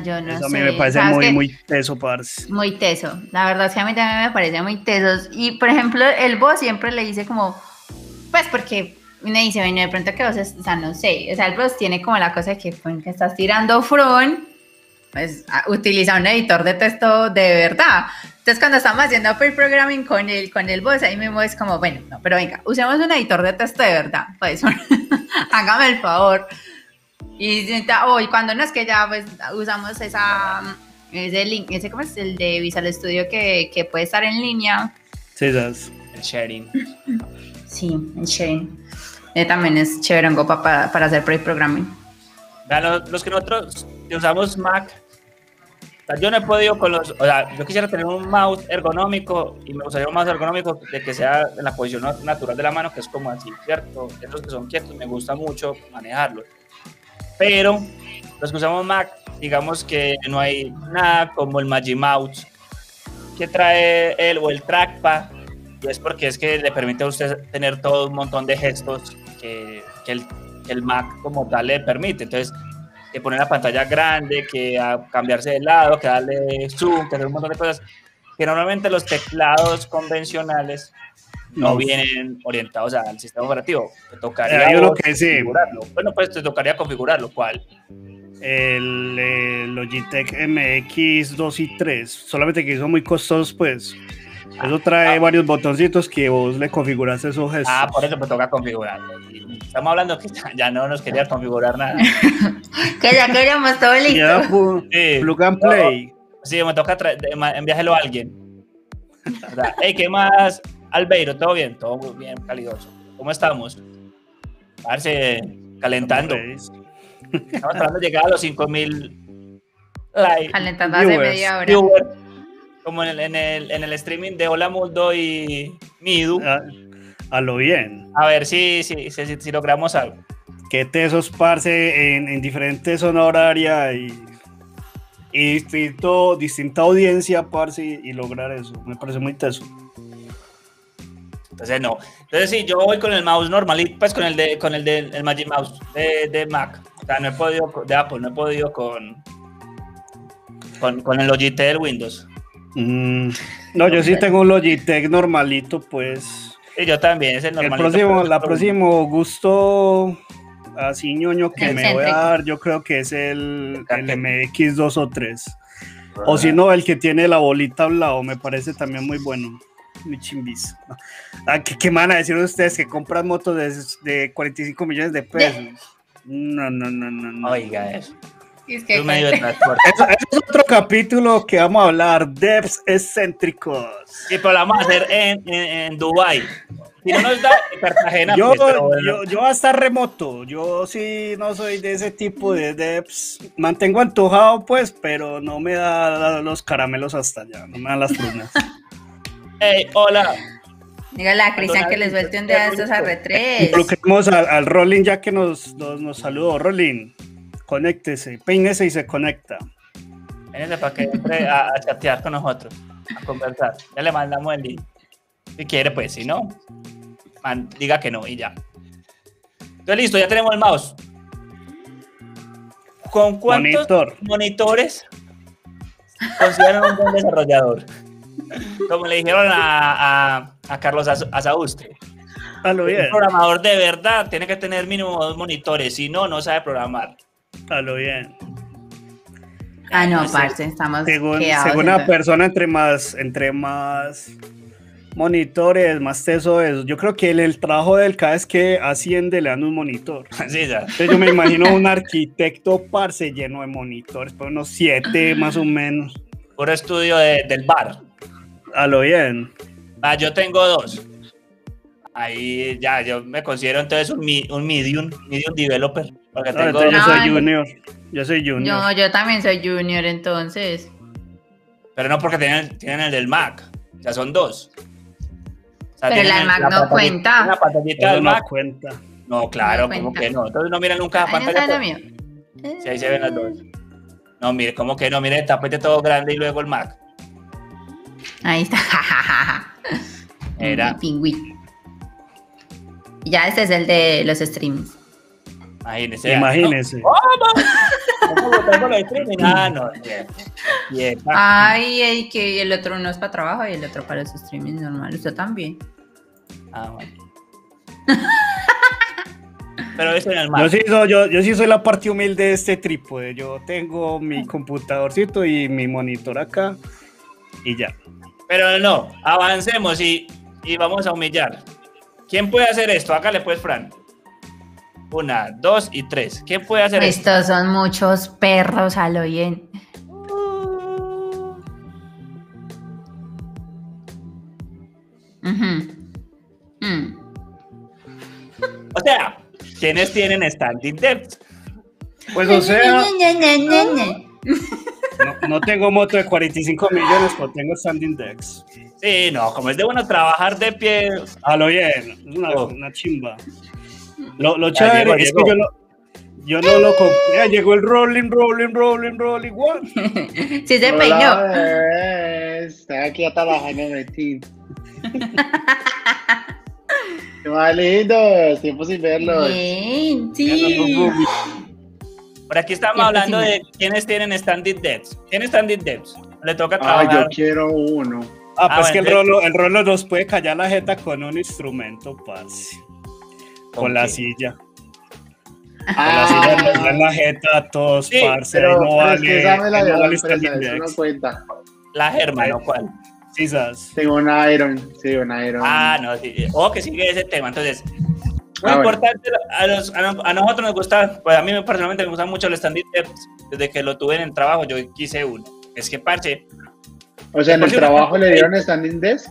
yo no sé. A mí me parece muy teso, parce. Muy teso. La verdad es que a mí también me parece muy teso. Y, por ejemplo, el Bose siempre le dice como, pues porque... me dice, bueno, de pronto que vos, o sea, no sé, o sea, el Bros tiene como la cosa de que, pues, que estás tirando front, pues, utiliza un editor de texto de verdad. Entonces, cuando estamos haciendo pair programming con el Bros, ahí mismo es como, bueno, no, pero venga, usemos un editor de texto de verdad, pues, hágame el favor. Y cuando no es que ya, pues, usamos ese link, ese como es el de Visual Studio que puede estar en línea. Sí, das. El sharing. Sí, el sharing. También es chévere para hacer pre-programming. Los que nosotros usamos Mac, o sea, yo no he podido con los... O sea, yo quisiera tener un mouse ergonómico y me gustaría un mouse ergonómico de que sea en la posición natural de la mano, que es como así, ¿cierto? Esos que son quietos, me gusta mucho manejarlos. Pero los que usamos Mac, digamos que no hay nada como el Magic Mouse que trae él o el trackpad, y es porque es que le permite a usted tener todo un montón de gestos que el Mac como tal le permite. Entonces, que poner la pantalla grande, que cambiarse de lado, que darle zoom, que hacer un montón de cosas que normalmente los teclados convencionales no vienen orientados al sistema operativo. Te tocaría configurarlo. Sí. Bueno, pues te tocaría configurarlo. ¿Cuál? El Logitech MX 2 y 3. Solamente que son muy costosos, pues. Eso trae varios botoncitos que vos le configuras esos gestos. Por eso me toca configurarlo. Estamos hablando que ya no nos querías configurar nada. Que ya queríamos todo listo. Ya, plug and play. Sí, me toca enviárselo a alguien. O sea, hey, ¿qué más, Albeiro? ¿Todo bien? Todo muy bien, calidoso. ¿Cómo estamos? Parce, calentando. Estamos tratando de llegar a los 5.000 likes. Calentando hace media hora. Como en el streaming de Hola Mundo y Midu. A lo bien. A ver si logramos algo. Que tesos, parce, en diferentes zonas horarias y distinta audiencia, parce, y lograr eso. Me parece muy teso. Entonces, no. Entonces, sí, yo voy con el mouse normal, y pues con el Magic Mouse de Mac. O sea, no he podido, de Apple, no he podido con el Logitech del Windows. No, yo sí tengo un Logitech normalito, pues. Y yo también, es el normalito. El próximo gusto así ñoño que me voy a dar, yo creo que es el MX 2 o 3. O si no, el que tiene la bolita al lado, me parece también muy bueno. Muy chimbis. ¿Qué van a decir ustedes que compran motos de 45 millones de pesos? No. Oiga eso. Es que eso es otro capítulo que vamos a hablar, devs excéntricos. Sí, pero lo vamos a hacer en Dubái. Si no nos da Cartagena, yo, pues, bueno. yo voy a estar remoto. Yo sí no soy de ese tipo de pues, mantengo antojado, pues, pero no me da los caramelos hasta allá, no me dan las frutas. Hey, hola. Dígale a Cristian que les vuelte un día de estos arretres. Coloquemos al Rolín ya que nos saludó. Rolín, conéctese, peínese y se conecta. Vénese para que entre a chatear con nosotros, a conversar. Ya le mandamos el link. Si quiere, pues, si no, diga que no y ya. Entonces, listo, ya tenemos el mouse. ¿Con cuántos monitores consideran un buen desarrollador? Como le dijeron a Carlos Asaustre. Un programador de verdad tiene que tener mínimo 2 monitores, si no, no sabe programar. A lo bien. Ah, no, entonces, parce, estamos según una persona, entre más monitores, más teso es. Yo creo que el trabajo del cada vez que asciende le dan un monitor. Sí, ya. Entonces yo me imagino un arquitecto, parce, lleno de monitores, por unos 7 más o menos. Por estudio del bar. A lo bien. Ah, yo tengo 2. Ahí ya, yo me considero entonces un medium developer. Porque tengo yo soy junior. No, yo también soy junior entonces. Pero no porque tienen el del Mac. Ya son 2. O sea, pero la Mac no cuenta. La pantallita del Mac no cuenta. No, claro, como que no. Entonces no miran nunca la pantalla. Sí, ahí se ven las 2. No, mire, como que no, mire el tapete todo grande y luego el Mac. Ahí está. Era. Pingüí. Ya este es el de los streams. Imagínese. ¡Oh, no! Ah, no. Yes. Ay, que el otro no es para trabajo y el otro para los streamings normales. Usted también. Ah, bueno. Pero eso en el Mac. Yo sí soy la parte humilde de este trípode. Yo tengo mi computadorcito y mi monitor acá y ya. Pero no, avancemos y vamos a humillar. ¿Quién puede hacer esto? Hágale pues, Fran. 1, 2 y 3. ¿Quién puede hacer esto? Estos son muchos perros, a lo bien. O sea, ¿quiénes tienen standing depth? Pues o sea... No tengo moto de 45 millones, pero tengo standing decks. Sí, no, como es de bueno trabajar de pie. A lo bien, una chimba. Lo chévere es que yo no lo compré. Ya llegó el rolling, what? Sí se peinó. Está aquí a trabajando en el team. Qué más lindos, tiempo sin verlos. Bien, sí. Por aquí estamos hablando de quiénes tienen standing depths. ¿Quién es standing depths? Le toca trabajar. Ah, yo quiero uno. Ah, pues bueno, que el rolo nos puede callar la jeta con un instrumento, parce. Con la silla. Con la silla en la jeta a todos, sí, parce. Pero, no vale. Es que esa la de la empresa, eso no cuenta. La germa, ¿no? ¿Cuál? Sí, sabes. Tengo una Iron. Sí, una Iron. Ah, no, sí. O que sigue ese tema, entonces... Muy importante, a nosotros nos gusta, pues a mí personalmente me gusta mucho el standing depths. Desde que lo tuve en el trabajo, yo quise uno. Es que, parce. O sea, ¿en el trabajo le dieron standing desk?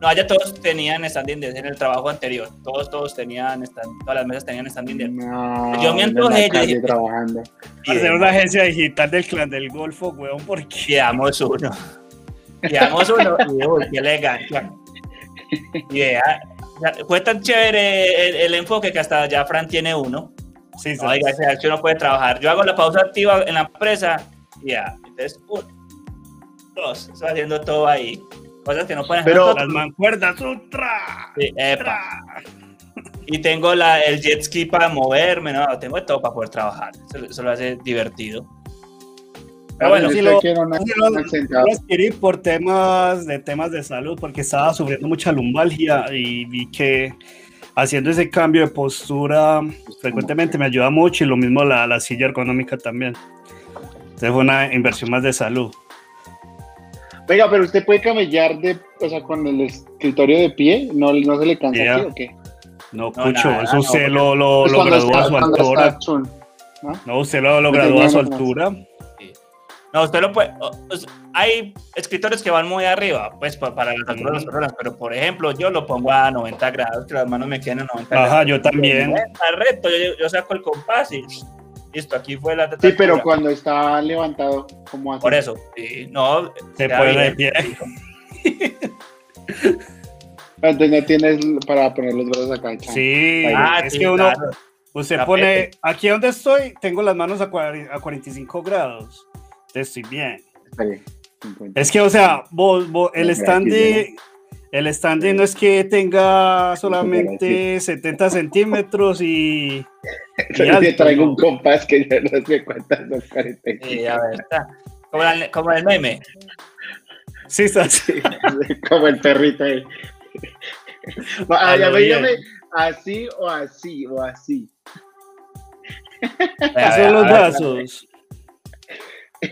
No, allá todos tenían standing desk en el trabajo anterior. Todos tenían, todas las mesas tenían standing desk. No, yo me antojé. Yo dije, trabajando. Hacer una agencia digital del Clan del Golfo, weón, porque... Quedamos uno. Y qué elegancia. Yeah. Fue tan chévere el enfoque que hasta ya Fran tiene uno. Sí, sí. Oiga, ese acción no puede trabajar. Yo hago la pausa activa en la empresa. Ya. Yeah. Entonces, 1, 2. Está haciendo todo ahí. Cosas que no pueden hacer. Pero las mancuerdas, ultra. Sí, epa. Y tengo el jet ski para moverme. No, tengo todo para poder trabajar. Eso lo hace divertido. Pero bueno, sí lo adquirí por temas de salud, porque estaba sufriendo mucha lumbalgia y vi que haciendo ese cambio de postura frecuentemente me ayuda mucho, y lo mismo la silla ergonómica también. Entonces fue una inversión más de salud. Venga, pero usted puede camellar con el escritorio de pie, no se le cansa aquí, ¿o qué? No, Cucho, eso usted lo gradúa a su altura. No, usted lo gradúa a su altura. No, usted lo puede. Hay escritores que van muy arriba, pues, para las alturas de las personas, pero por ejemplo, yo lo pongo a 90 grados, que las manos me queden a 90 grados. Ajá, yo también. Recto, yo saco el compás y listo, aquí fue la teta. Sí, pero cuando está levantado, ¿cómo hace? Por eso, sí, no. Se pone de pie. Entonces no tienes para poner los brazos acá. Sí, es que uno. Usted pone, aquí donde estoy, tengo las manos a 45 grados. Estoy bien. Está bien. 50. Es que, o sea, el standing no es que tenga solamente 70 centímetros y. Yo traigo un compás que ya no sé cuántas son 45. Sí, a ver, está. Como el meme. Sí, está así. Como el perrito ahí. Llame así o así o así. Así son los brazos. A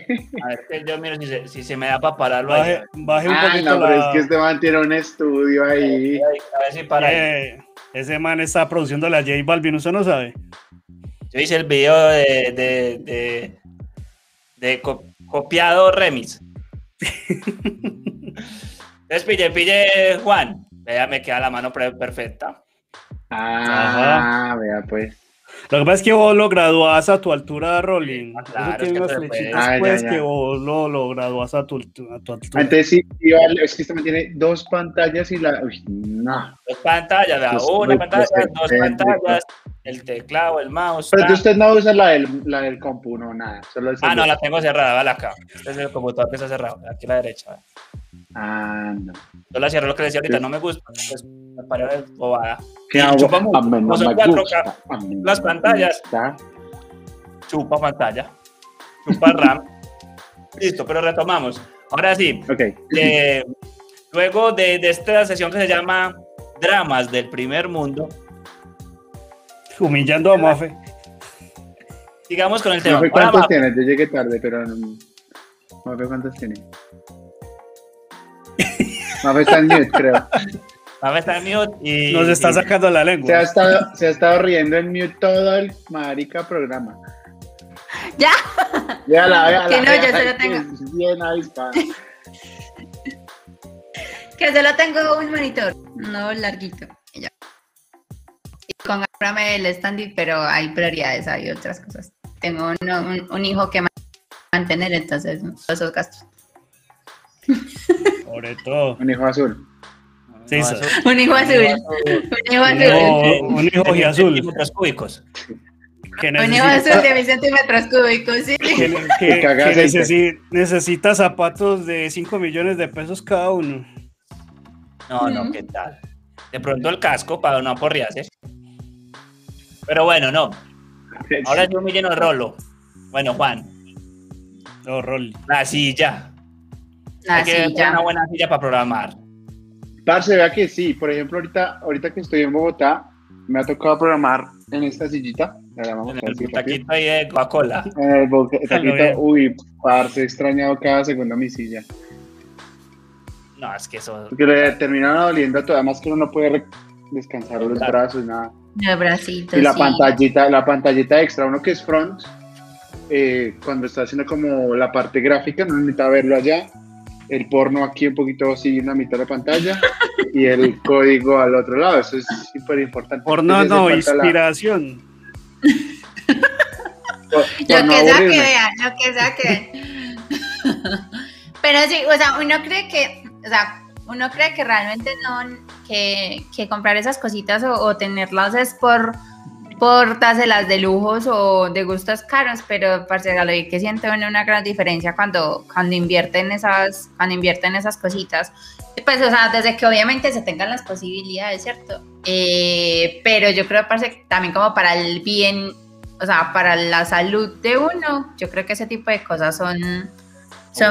ver, que yo miro si se me da para pararlo ahí. Baje un poquito no, pero es que este man tiene un estudio ahí. A ver si para ahí. Ese man está produciendo la J Balvin, ¿usted no sabe? Yo hice el video de copiado remix. Entonces pille Juan. Vea, me queda la mano perfecta. Ah, vea pues. Lo que pasa es que vos lo graduás a tu altura, Rolín. Claro, es que unas flechitas, pues, que vos lo graduás a tu altura. Antes sí, es que este me tiene dos pantallas y la... Uy, no. Dos pantallas, una pantalla, dos pantallas, el teclado, el mouse. Pero usted no usa la del compu, no, nada. Solo el no, la tengo cerrada, vale acá. Este es el computador que está cerrado, aquí a la derecha. Vale. Ah, no. Yo la cierro, lo que decía ahorita, no me gusta. Entonces, me parece bobada. ¿Qué hago? Chupa mucho. No son 4K. Las pantallas. Chupa pantalla. Chupa RAM. Listo, pero retomamos. Ahora sí. Okay. Luego de esta sesión que se llama Dramas del Primer Mundo. Humillando a Mafe. Digamos con el tema. Mafe, ¿cuántos tienes? Yo llegué tarde, pero... Mafe, ¿cuántos tienes? Mafe está en mute, creo. Mafe está en mute y... Nos está sacando la lengua. Se ha estado riendo en mute todo el marica programa. ¿Ya? Ya que no, yo se lo tengo. Bien avispada. Que se lo tengo un monitor, no larguito. Y ya. Y con el standing, pero hay prioridades, hay otras cosas. Tengo un hijo que mantener, entonces esos gastos. Sobre todo. Un hijo azul. Sí, un hijo azul. Un hijo azul. Centímetros cúbicos. Un hijo azul de 1000 centímetros cúbicos, sí. Que necesita zapatos de 5 millones de pesos cada uno. No, ¿qué tal? De pronto el casco para no aporrearse. Pero bueno, no. Ahora yo me lleno de rolo. Bueno, Juan. No, rol. La silla. Hay que tener una buena silla para programar. Parce, vea que sí. Por ejemplo, ahorita que estoy en Bogotá, me ha tocado programar en esta sillita. El taquito ahí de Coca-Cola. El taquito, uy, parce, he extrañado cada segundo mi silla. No, es que eso... Porque le terminaron doliendo todo, además que uno no puede descansar los brazos, nada. Los bracitos, y la pantallita extra, uno que es front, cuando está haciendo como la parte gráfica, no necesita verlo allá. El porno aquí un poquito así en la mitad de la pantalla y el código al otro lado, eso es súper importante. Porno no, inspiración. Lo que sea que vean. Pero sí, o sea, uno cree que realmente no, que comprar esas cositas o tenerlas es por dárselas de lujos o de gustos caros, pero parce, a lo que siento una gran diferencia cuando invierten esas cositas, pues, o sea, desde que obviamente se tengan las posibilidades, ¿cierto? Pero yo creo, parce, también como para el bien, o sea, para la salud de uno, yo creo que ese tipo de cosas son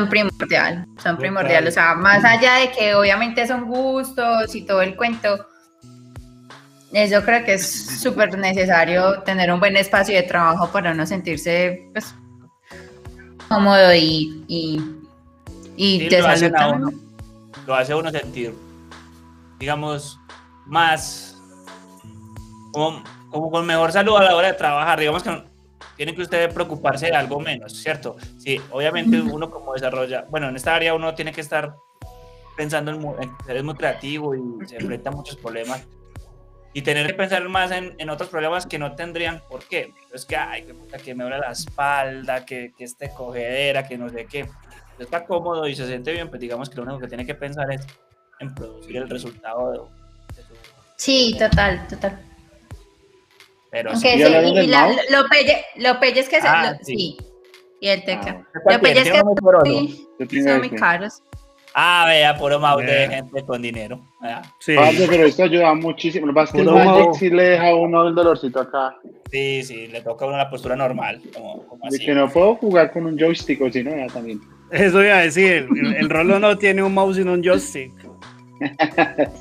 primordial, o sea, más allá de que obviamente son gustos y todo el cuento, yo creo que es súper necesario tener un buen espacio de trabajo para uno sentirse, pues, cómodo y de salud también. Lo hace uno sentir, digamos, más, como con mejor salud a la hora de trabajar. Digamos que tienen que ustedes preocuparse de algo menos, ¿cierto? Sí, obviamente uno como desarrolla, bueno, en esta área uno tiene que estar pensando en ser muy creativo y se enfrenta a muchos problemas y tener que pensar más en otros problemas que no tendrían por qué. Es que, ay, que me duele la espalda, que este cogedera, que no sé qué. Está cómodo y se siente bien, pues digamos que lo único que tiene que pensar es en producir el resultado de su... Sí, total, total. Pero aunque sí, lo pelle es que se... Ah, lo, sí. Y el teca. Lo pelle es que son muy caros. Ah, vea, puro Mau de gente con dinero. Sí. Vale, pero esto ayuda muchísimo. Lo que pasa es que Magic sí le deja a uno el dolorcito acá. Sí, sí, le toca a uno la postura normal. Como así. De que no puedo jugar con un joystick o si no, ya también. Eso iba a decir, el Rolo no tiene un mouse sino un joystick.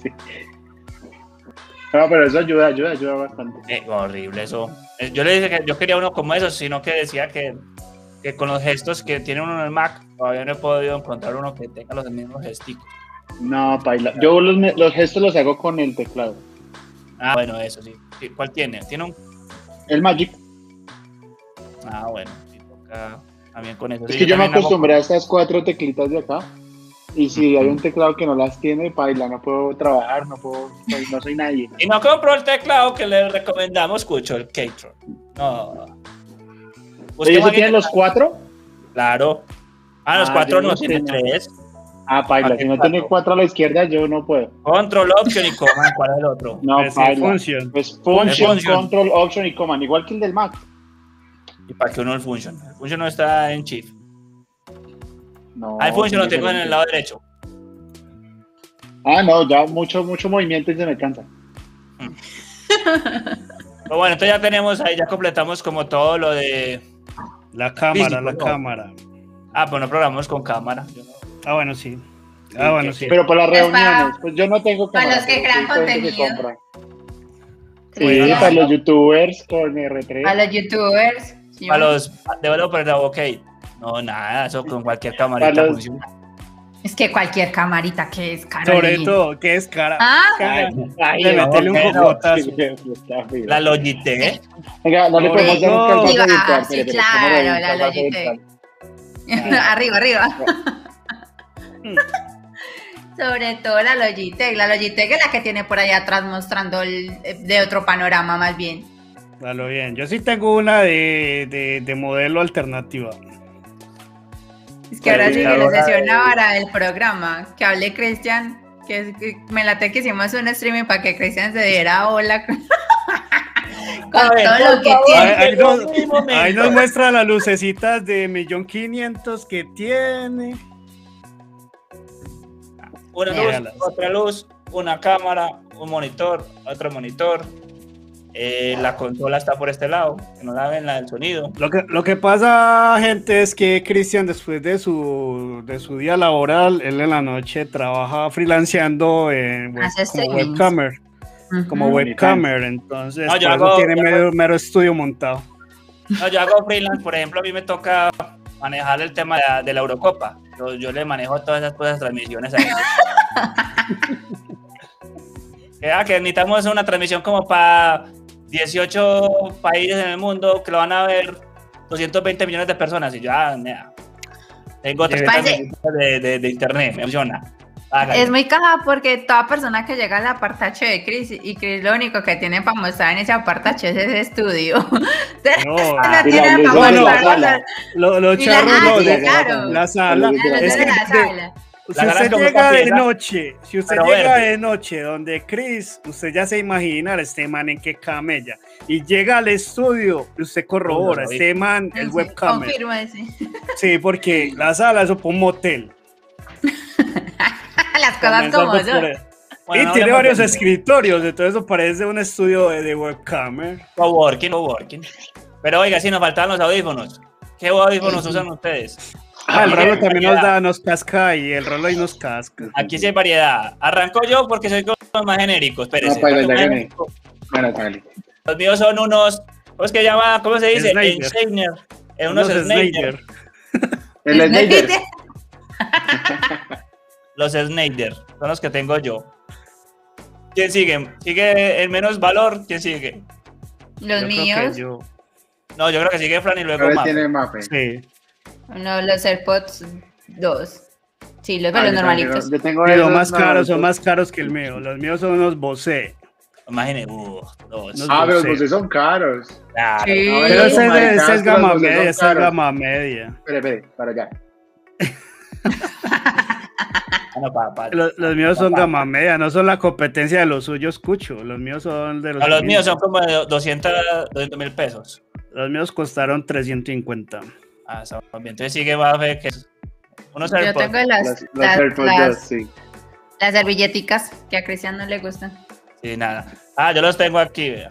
Sí. No, pero eso ayuda bastante. Horrible eso. Yo le dije que yo quería uno como eso, sino que decía que con los gestos que tiene uno en el Mac, todavía no he podido encontrar uno que tenga los mismos gesticos. No, paila. Yo los gestos los hago con el teclado. Ah, bueno, eso sí. ¿Cuál tiene? ¿Tiene un...? El Magic. Ah, bueno. Sí, toca... También con eso. Es sí, que yo me acostumbré a estas 4 teclitas de acá y si hay un teclado que no las tiene, paila, no puedo trabajar, no soy nadie. Y no compró el teclado que le recomendamos, escucho, el K-Tron. No. ¿Ellos tienen los 4? Claro. Ah, los 4 no, tienen 3. Ah, paila, si no tiene 4 a la izquierda, yo no puedo. Control, Option y Command, ¿cuál es el otro? No, paila. Function. Pues Function, Control, Option y Command, igual que el del Mac. ¿Y para qué uno el function? El function no está en shift. No. Ah, el function lo tengo en el lado derecho. Ah, no, ya mucho movimiento y se me cansa. Pero bueno, entonces ya tenemos ahí, ya completamos como todo lo de... La cámara, físico, cámara. Ah, pues no programamos con cámara. Yo no. Ah, bueno, sí. Ah, bueno, sí. Pero para las reuniones, pues yo no tengo cámara. Para los que crean contenido. Sí, para los youtubers con R3. Para los youtubers. Sí. Para los developers, ok. No, nada, eso con cualquier camarita funciona. Es que cualquier camarita que es cara. Sobre todo, que es cara. Ah, métele un cocotazo. La Logitech. Venga, no le podemos dar un calzón. Sí, claro, la Logitech. Arriba. Sobre todo la Logitech. La Logitech es la que tiene por allá atrás mostrando de otro panorama más bien. Dale bien. Yo sí tengo una de modelo alternativa. Es que ahora sí que la sesión ahora del programa. Que hable Cristian. Que me late que hicimos un streaming para que Cristian se diera hola. Con ver, todo lo que tiene. Ahí nos muestra las lucecitas de 1.500.000 que tiene. Una luz, otra luz, una cámara, un monitor, otro monitor. La consola está por este lado, que no la ven, la del sonido. Lo que pasa, gente, es que Cristian, después de su día laboral, él en la noche trabaja freelanceando como webcamer. Entonces, no, tiene mero estudio montado. No, yo hago freelance, por ejemplo, a mí me toca manejar el tema de la Eurocopa. Yo le manejo todas esas cosas, transmisiones a ellos. Que necesitamos una transmisión como para 18 países en el mundo que lo van a ver 220 millones de personas. Y yo, tengo 30 minutos de internet, me emociona. Hágane. Es muy caja porque toda persona que llega al apartacho de Chris y Chris lo único que tiene para mostrar en ese apartacho es ese estudio. Los charros no, la sala. Si usted llega de noche, donde Chris, usted ya se imagina este man en qué camella. Y llega al estudio, usted corrobora, este man, el webcam. Confirma ese. Sí, porque la sala es un motel. Las cosas como son. Bueno, y tiene varios escritorios, entonces eso parece un estudio de webcamer. Coworking. Pero oiga, si nos faltaban los audífonos. ¿Qué audífonos usan ustedes? El Rolo también nos casca y el Rolo ahí nos casca. Aquí sí hay variedad. Arranco yo porque soy con los más genéricos. Espérese. Los míos son unos, ¿cómo se llama? ¿Cómo se dice? Snyder. Unos Snyder. El Snyder. Los Snyder, son los que tengo yo. ¿Quién sigue? ¿Sigue el menos valor? ¿Quién sigue? Los míos. No, yo creo que sigue Fran y luego Mafe. Tiene Mafe. Sí. No, los AirPods 2. Sí, los veo normalitos. Yo tengo los más caros, son más caros que el mío. Los míos son unos Bose. Imagínate, pero los Bose son caros. Claro. Sí. Pero esa es gama media, esa es gama media. Espere, para allá. Los míos son gama media, no son la competencia de los suyos, Cucho. Los míos son de los... No, los míos son como de 200 mil pesos. Los míos costaron 350. Ah, está bien. Entonces sigue Mafe, que unos yo AirPods. Tengo las servilleticas que a Cristian no le gustan. Sí, nada. Ah, yo los tengo aquí, vea.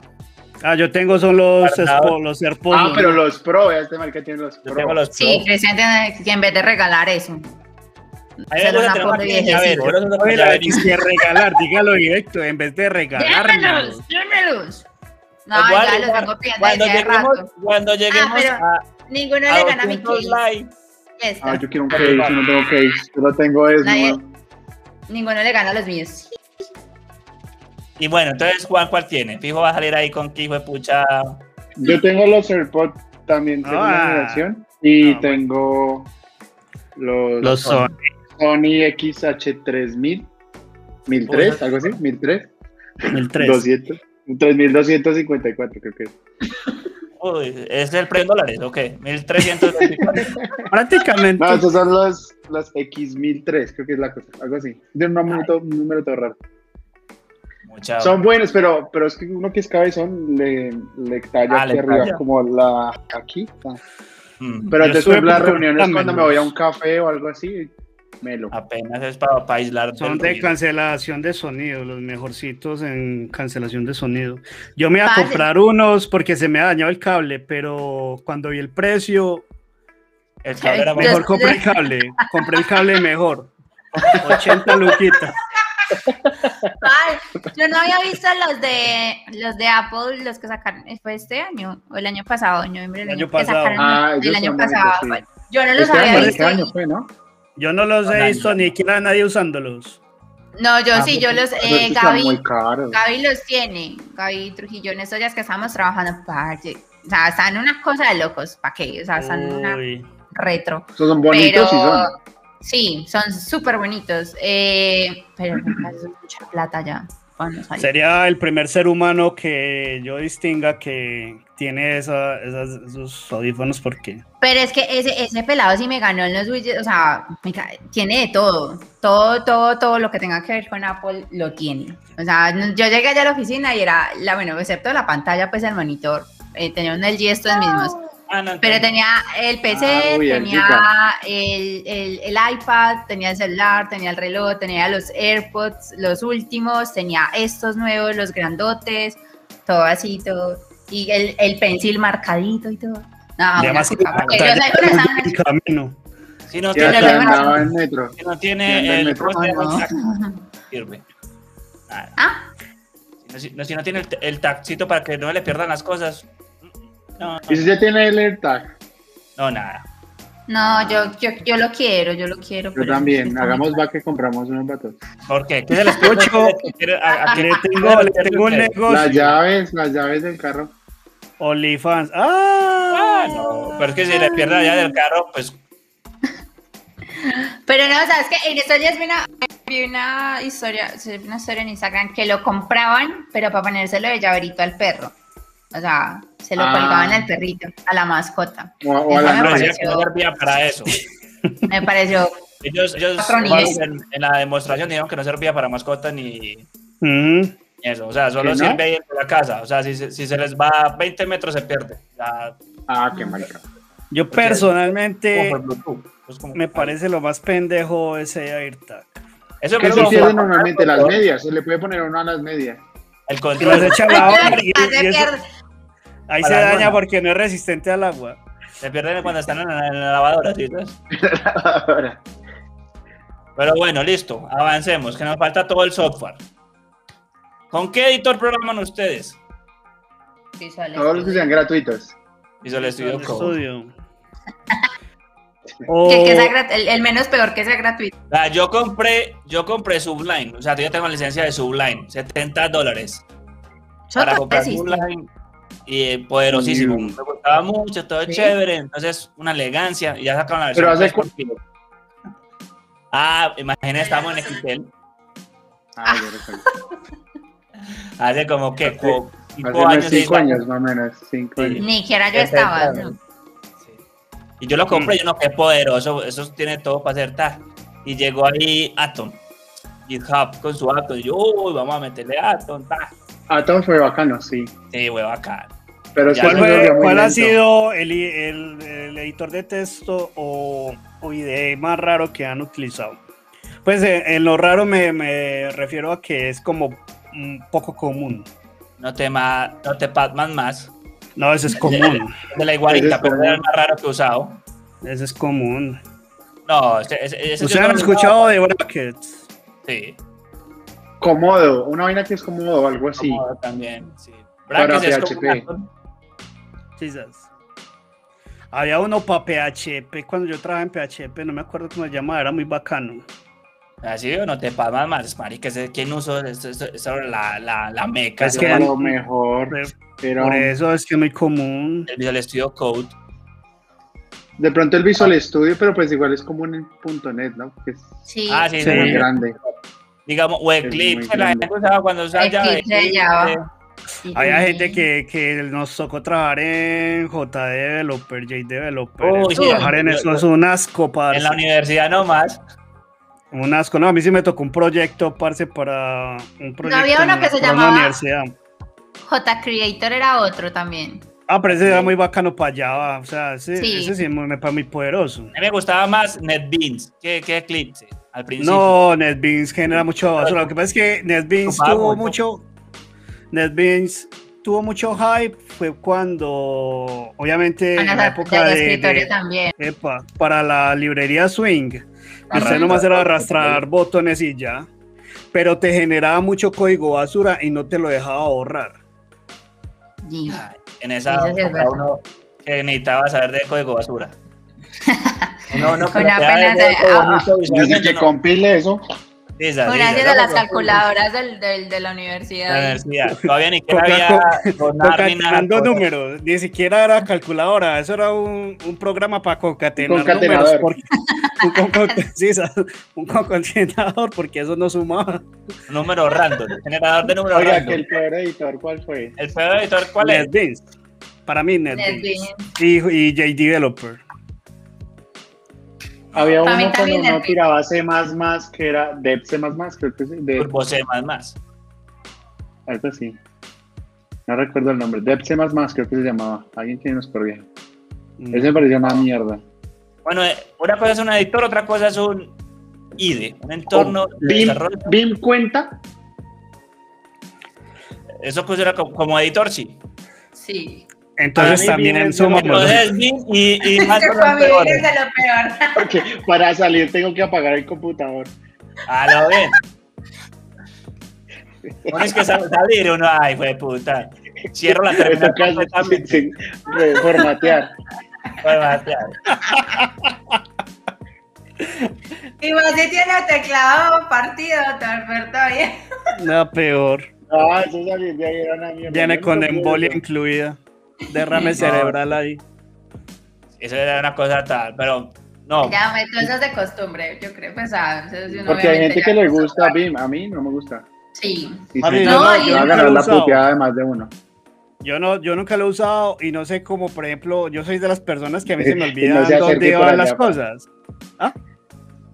Ah, yo tengo son los AirPods. Ah, pero los Pro, vea, este marca tiene los Pro. Los Pro. Sí, Cristian tiene que en vez de regalar eso. Ahí se los aporto viejecito. Que regalar, dígalo directo, en vez de regalar. ¡Llémelos! ¡Llémelos! No, ya los tengo pidiendo desde rato. Cuando lleguemos a... Ninguno le gana a mi case. Ah, yo quiero un case, yo no tengo case. Yo lo tengo es ninguno le gana a los míos. Y bueno, entonces Juan, ¿cuál tiene? Fijo va a salir ahí con que hijo de pucha. Yo tengo los AirPods también de segunda generación y tengo los Sony XH3000, 1003, algo así, 1003. 200, 3254 creo que es. Uy, ¿es el precio en dólares o qué? 1.300. Prácticamente. No, esos son los X1003, creo que es la cosa, algo así. De un número todo raro. Mucha son buena. Buenos, pero es que uno que es cabezón le talla aquí le arriba, talla. Como la aquí. Pero antes de las reuniones, cuando me voy a un café o algo así, me lo... Apenas es para aislar. Son de cancelación de sonido, los mejorcitos en cancelación de sonido. Yo me iba a comprar unos porque se me ha dañado el cable, pero cuando vi el precio, el cable era mejor. Compré el cable mejor. 80 luquitas. Ay, yo no había visto los de Apple, los que sacaron, fue este año o el año pasado, noviembre del año pasado. El año pasado. Yo no los había visto. Yo no los he visto ni quiera nadie usándolos. No, yo sí, yo los... Gaby los tiene. Gaby Trujillo, en estos días que estamos trabajando, o sea, están una cosa de locos, ¿para qué? O sea, están una retro. Estos son bonitos y son... Sí, son súper bonitos, pero es mucha plata ya. Sería el primer ser humano que yo distinga que tiene esos audífonos, porque... Pero es que ese pelado sí me ganó en los widgets, o sea, tiene de todo, todo lo que tenga que ver con Apple lo tiene. O sea, yo llegué allá a la oficina y era, bueno, excepto la pantalla, pues el monitor, tenía un LG estos mismos. Pero tenía el PC, tenía el iPad, tenía el celular, tenía el reloj, tenía los AirPods, los últimos, tenía estos nuevos, los grandotes, todo así, todo. Y el pencil marcadito y todo. No, además, si no tiene el metro. Si no tiene el metro, sirve. Si no tiene el tactito para que no le pierdan las cosas. No. ¿Y si ya tiene el AirTag? No, nada. No, yo lo quiero, Yo también, hagamos va que compramos unos batos. ¿Por qué? ¿Qué se les escucho? Le tengo un negocio. Las llaves del carro. OnlyFans. ¡Ah! No, pero es que si le pierda la llave del carro, pues... Pero no, ¿sabes qué? En estos días vi una historia en Instagram que lo compraban, pero para ponérselo de llaverito al perro. O sea, se lo colgaban al perrito, a la mascota. O a la no servía para eso. Me pareció. Ellos en la demostración dijeron que no servía para mascota ni eso. O sea, solo sirve ahí en la casa. O sea, si se les va a 20 metros se pierde. Ya. Ah, qué marica. Yo personalmente me parece lo más pendejo ese AirTag. Eso que se pierde normalmente las medias. Se le puede poner uno a las medias. El control se echa la hora y eso, ahí se daña porque no es resistente al agua. Se pierden cuando están en la lavadora, ¿sí? Pero bueno, listo, avancemos, que nos falta todo el software. ¿Con qué editor programan ustedes? Todos los que sean gratuitos. Visual Studio Code. El menos peor que sea gratuito. Yo compré Sublime, o sea, yo tengo licencia de Sublime, $70. Para comprar Sublime Y poderosísimo. Me gustaba mucho, todo es chévere. Entonces, una elegancia. Y ya sacaron la versión. Pero hace cuánto. Ah, imagínate, estamos en Excel. Ah, yo recuerdo. Hace como que 5 años más o menos. 5 años. Ni siquiera yo estaba. ¿No? Sí. Y yo lo compré, yo no, qué poderoso. Eso tiene todo para acertar. Y llegó ahí Atom. GitHub con su Atom. Y yo, uy, vamos a meterle Atom. Ta. Atom fue bacano, sí. Sí, fue bacano. Pero ¿Cuál ha sido el editor de texto o IDE más raro que han utilizado? Pues en lo raro me refiero a que es como un poco común. No te Patman más. No, ese es común. De la igualita, pero es el más raro que he usado. Ese es común. No, ese ¿ustedes han escuchado de Brackets? Sí. Comodo, una vaina que es cómodo o algo así. Comodo también, sí. Brackets es PHP. Como quizás. Había uno para PHP, cuando yo trabajaba en PHP, no me acuerdo cómo se llamaba, era muy bacano. Así o no te pagas más, marica, ¿quién usó la meca? Es que a lo mejor, pero por eso es que es muy común. El Visual Studio Code. De pronto el Visual Studio, pero pues igual es común en .NET, ¿no? Que es sí. Ah, sí, muy grande. Digamos, o Eclipse, la gente usaba cuando usaba Java. Sí, había gente que nos tocó trabajar en JDeveloper, JDeveloper. Trabajar en eso es un asco, parce. En la universidad nomás. Un asco, no, a mí sí me tocó un proyecto, parce, para un proyecto. No había uno que se llamaba JCreator, era otro también. Ah, pero ese era muy bacano para Java, o sea, ese sí me parece muy poderoso. A mí me gustaba más NetBeans que Eclipse al principio. No, NetBeans genera mucho basura, lo que pasa es que NetBeans tuvo mucho hype, fue cuando, obviamente, en la época de también. Epa, para la librería Swing, usted nomás era arrastrar botones y ya, pero te generaba mucho código basura y no te lo dejaba ahorrar. Yeah. En esa época uno necesitaba saber de código basura. No, con apenas desde que compile eso. Gracias a las calculadoras de la universidad. Todavía ni siquiera había números, ni siquiera era calculadora, eso era un programa para concatenar números, porque, un concatenador, porque eso no sumaba. Número random, generador de números random. Oiga, ¿el peor editor cuál fue? ¿El peor editor cuál es? NetBeans, para mí NetBeans y JDeveloper. Había uno cuando uno tiraba C++, que era Dev C++, creo que sí. Turbo C++. Ahorita sí. No recuerdo el nombre. Dev C++, creo que se llamaba. Alguien que nos corría. Ese me parecía una mierda. Bueno, una cosa es un editor, otra cosa es un IDE, un entorno de desarrollo. ¿BIM cuenta? Eso considera como editor, sí. Sí. Entonces también en suma. Y más de lo peor. Porque para salir tengo que apagar el computador. A lo bien. No es que salir uno, ay, fue puta. Cierro la terminal completamente. Sin formatear. Y vos si tienes teclado partido, te adverto bien. No, peor. No, eso salir de ahí era una mierda. Viene con embolia incluida. Derrame cerebral ahí. Eso era una cosa tal, pero no. Ya, eso es de costumbre, yo creo, pues, porque hay gente que le gusta BIM, a mí no me gusta. Sí. A mí yo voy a ganar la puteada de más de uno. Yo nunca lo he usado y no sé cómo, por ejemplo, yo soy de las personas que a mí se me olvidan no dónde van las cosas. ¿Ah?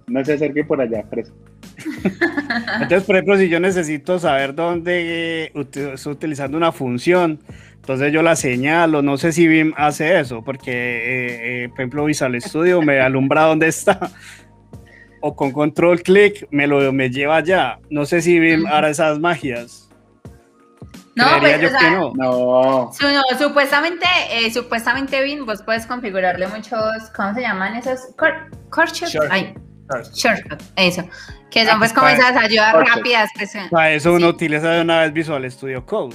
No se acerque por allá, preso. Entonces, por ejemplo, si yo necesito saber dónde estoy utilizando una función, entonces yo la señalo, no sé si BIM hace eso, porque, por ejemplo, Visual Studio me alumbra dónde está, o con control clic me lleva allá, no sé si BIM hará esas magias. No, pues, yo que no. Supuestamente BIM, vos puedes configurarle muchos, ¿cómo se llaman esos? Shortcut, eso, que son pues como esas ayudas rápidas. Para eso uno utiliza de una vez Visual Studio Code.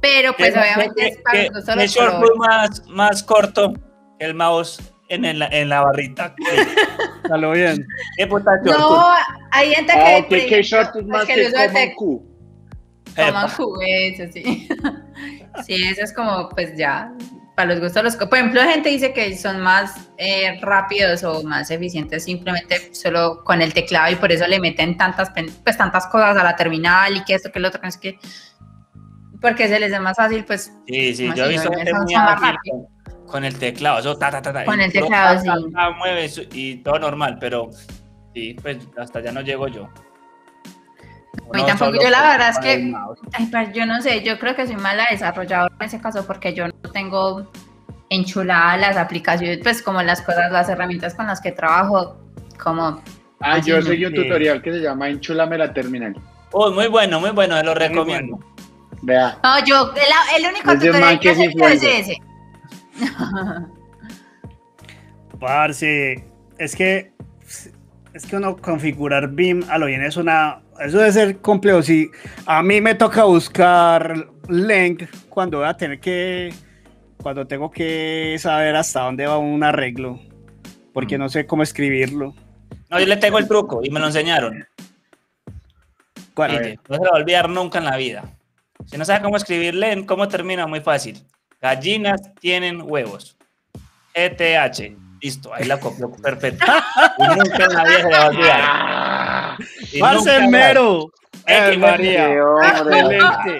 Pero pues obviamente es para los solo. El shortcut más corto, el mouse en la barrita. Dale bien. No, hay gente que el uso de Q. Como Q, eso sí. Sí, eso es como, pues ya, para los gustos los... Por ejemplo, gente dice que son más rápidos o más eficientes simplemente solo con el teclado y por eso le meten tantas cosas a la terminal y que esto, que lo otro, que es que... Porque se les da más fácil, pues... Sí, sí, yo he visto gente muy ágil con el teclado, eso con el teclado, sí. Mueves y todo normal, pero sí, pues hasta allá no llego yo. A mí tampoco, yo la verdad es que, ay, yo no sé, yo creo que soy mala desarrolladora en ese caso porque yo no tengo enchuladas las aplicaciones, pues como las cosas, las herramientas con las que trabajo, como... Ah, yo seguí un tutorial que se llama Enchúlame la terminal. Oh, muy bueno, lo recomiendo. Vea. No, yo, el único tutorial que hace es ese. Parce, es que uno configurar BIM a lo bien es una... Eso debe ser complejo. Si a mí me toca buscar length cuando voy a tener que... Cuando tengo que saber hasta dónde va un arreglo. Porque no sé cómo escribirlo. No, yo le tengo el truco y me lo enseñaron. ¿Cuál? No se lo va a olvidar nunca en la vida. Si no sabes cómo escribir length, ¿cómo termina? Muy fácil. Gallinas tienen huevos. ETH. Listo, ahí la copio perfecto. Y nunca nadie se la va a olvidar. ¡Marcelmero! María, excelente.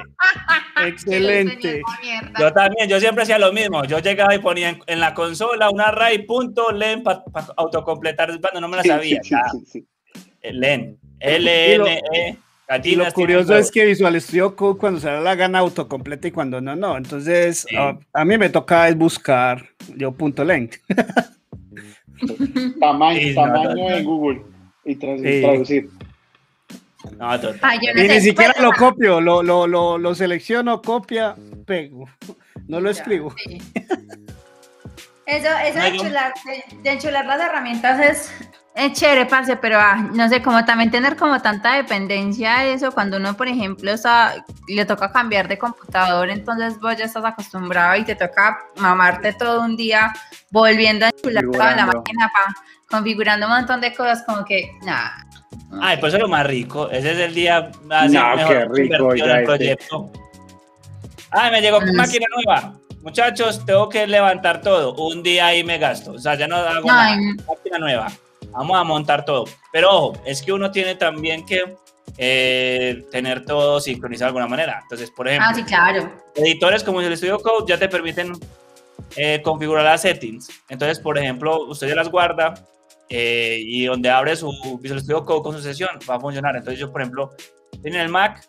Excelente. Yo también, yo siempre hacía lo mismo. Yo llegaba y ponía en la consola un array punto len para autocompletar cuando no me la sabía. Len. LNE. Y lo curioso es que Visual Studio Code cuando se da la gana autocompleta y cuando no, no. Entonces, sí. A mí me toca es buscar yo punto length. Tamaño en Google y traducir. No, yo no y sé, ni siquiera lo copio, lo selecciono, copia, pego. No lo escribo. Sí. Eso de enchular las herramientas es chévere, parce, pero no sé, como también tener como tanta dependencia de eso, cuando uno, por ejemplo, le toca cambiar de computador, entonces vos ya estás acostumbrado y te toca mamarte todo un día volviendo a enchular toda la máquina, configurando un montón de cosas, como que, nada. Ay, pues eso es lo más rico, ese es el día más mejor invertido en el proyecto. Ay, me llegó máquina nueva. Muchachos, tengo que levantar todo. Un día ahí me gasto, o sea, ya no hago nada, máquina nueva. Vamos a montar todo. Pero ojo, es que uno tiene también que tener todo sincronizado de alguna manera. Entonces, por ejemplo, sí, claro. Editores como el Studio Code ya te permiten configurar las settings. Entonces, por ejemplo, usted ya las guarda y donde abre su Visual Studio Code con su sesión va a funcionar. Entonces, yo, por ejemplo, estoy en el Mac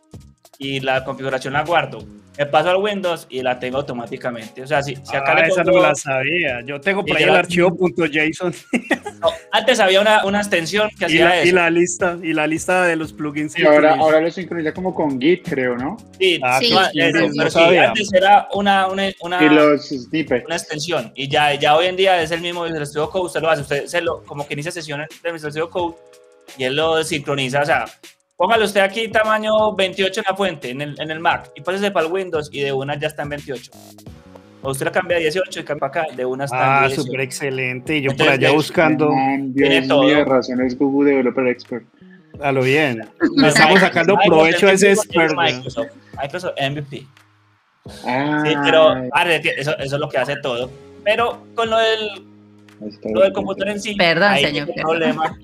y la configuración la guardo. Me paso al Windows y la tengo automáticamente. O sea, si acá le pongo... Esa no la sabía. Yo tengo por ahí el archivo.json. No, antes había una extensión que hacía eso. Y la lista de los plugins. Y ahora lo sincroniza como con Git, creo, ¿no? Sí, sí. Eso, pero sí, antes era una extensión. Y ya hoy en día es el mismo Visual Studio Code. Usted lo hace, como que inicia sesiones de Visual Studio Code y él lo sincroniza, o sea... Póngalo usted aquí tamaño 28 en la fuente, en el Mac, y pásese para el Windows y de una ya está en 28. O usted la cambia a 18 y cambia acá, de una está en 18. Ah, súper excelente. Y yo por allá buscando... Tiene todo. Razones Google Developer Expert. A lo bien. Le estamos sacando provecho a ese expert. Microsoft MVP. Ah. Sí, pero eso es lo que hace todo. Pero con lo del computador en sí... Perdón, señor. Hay un problema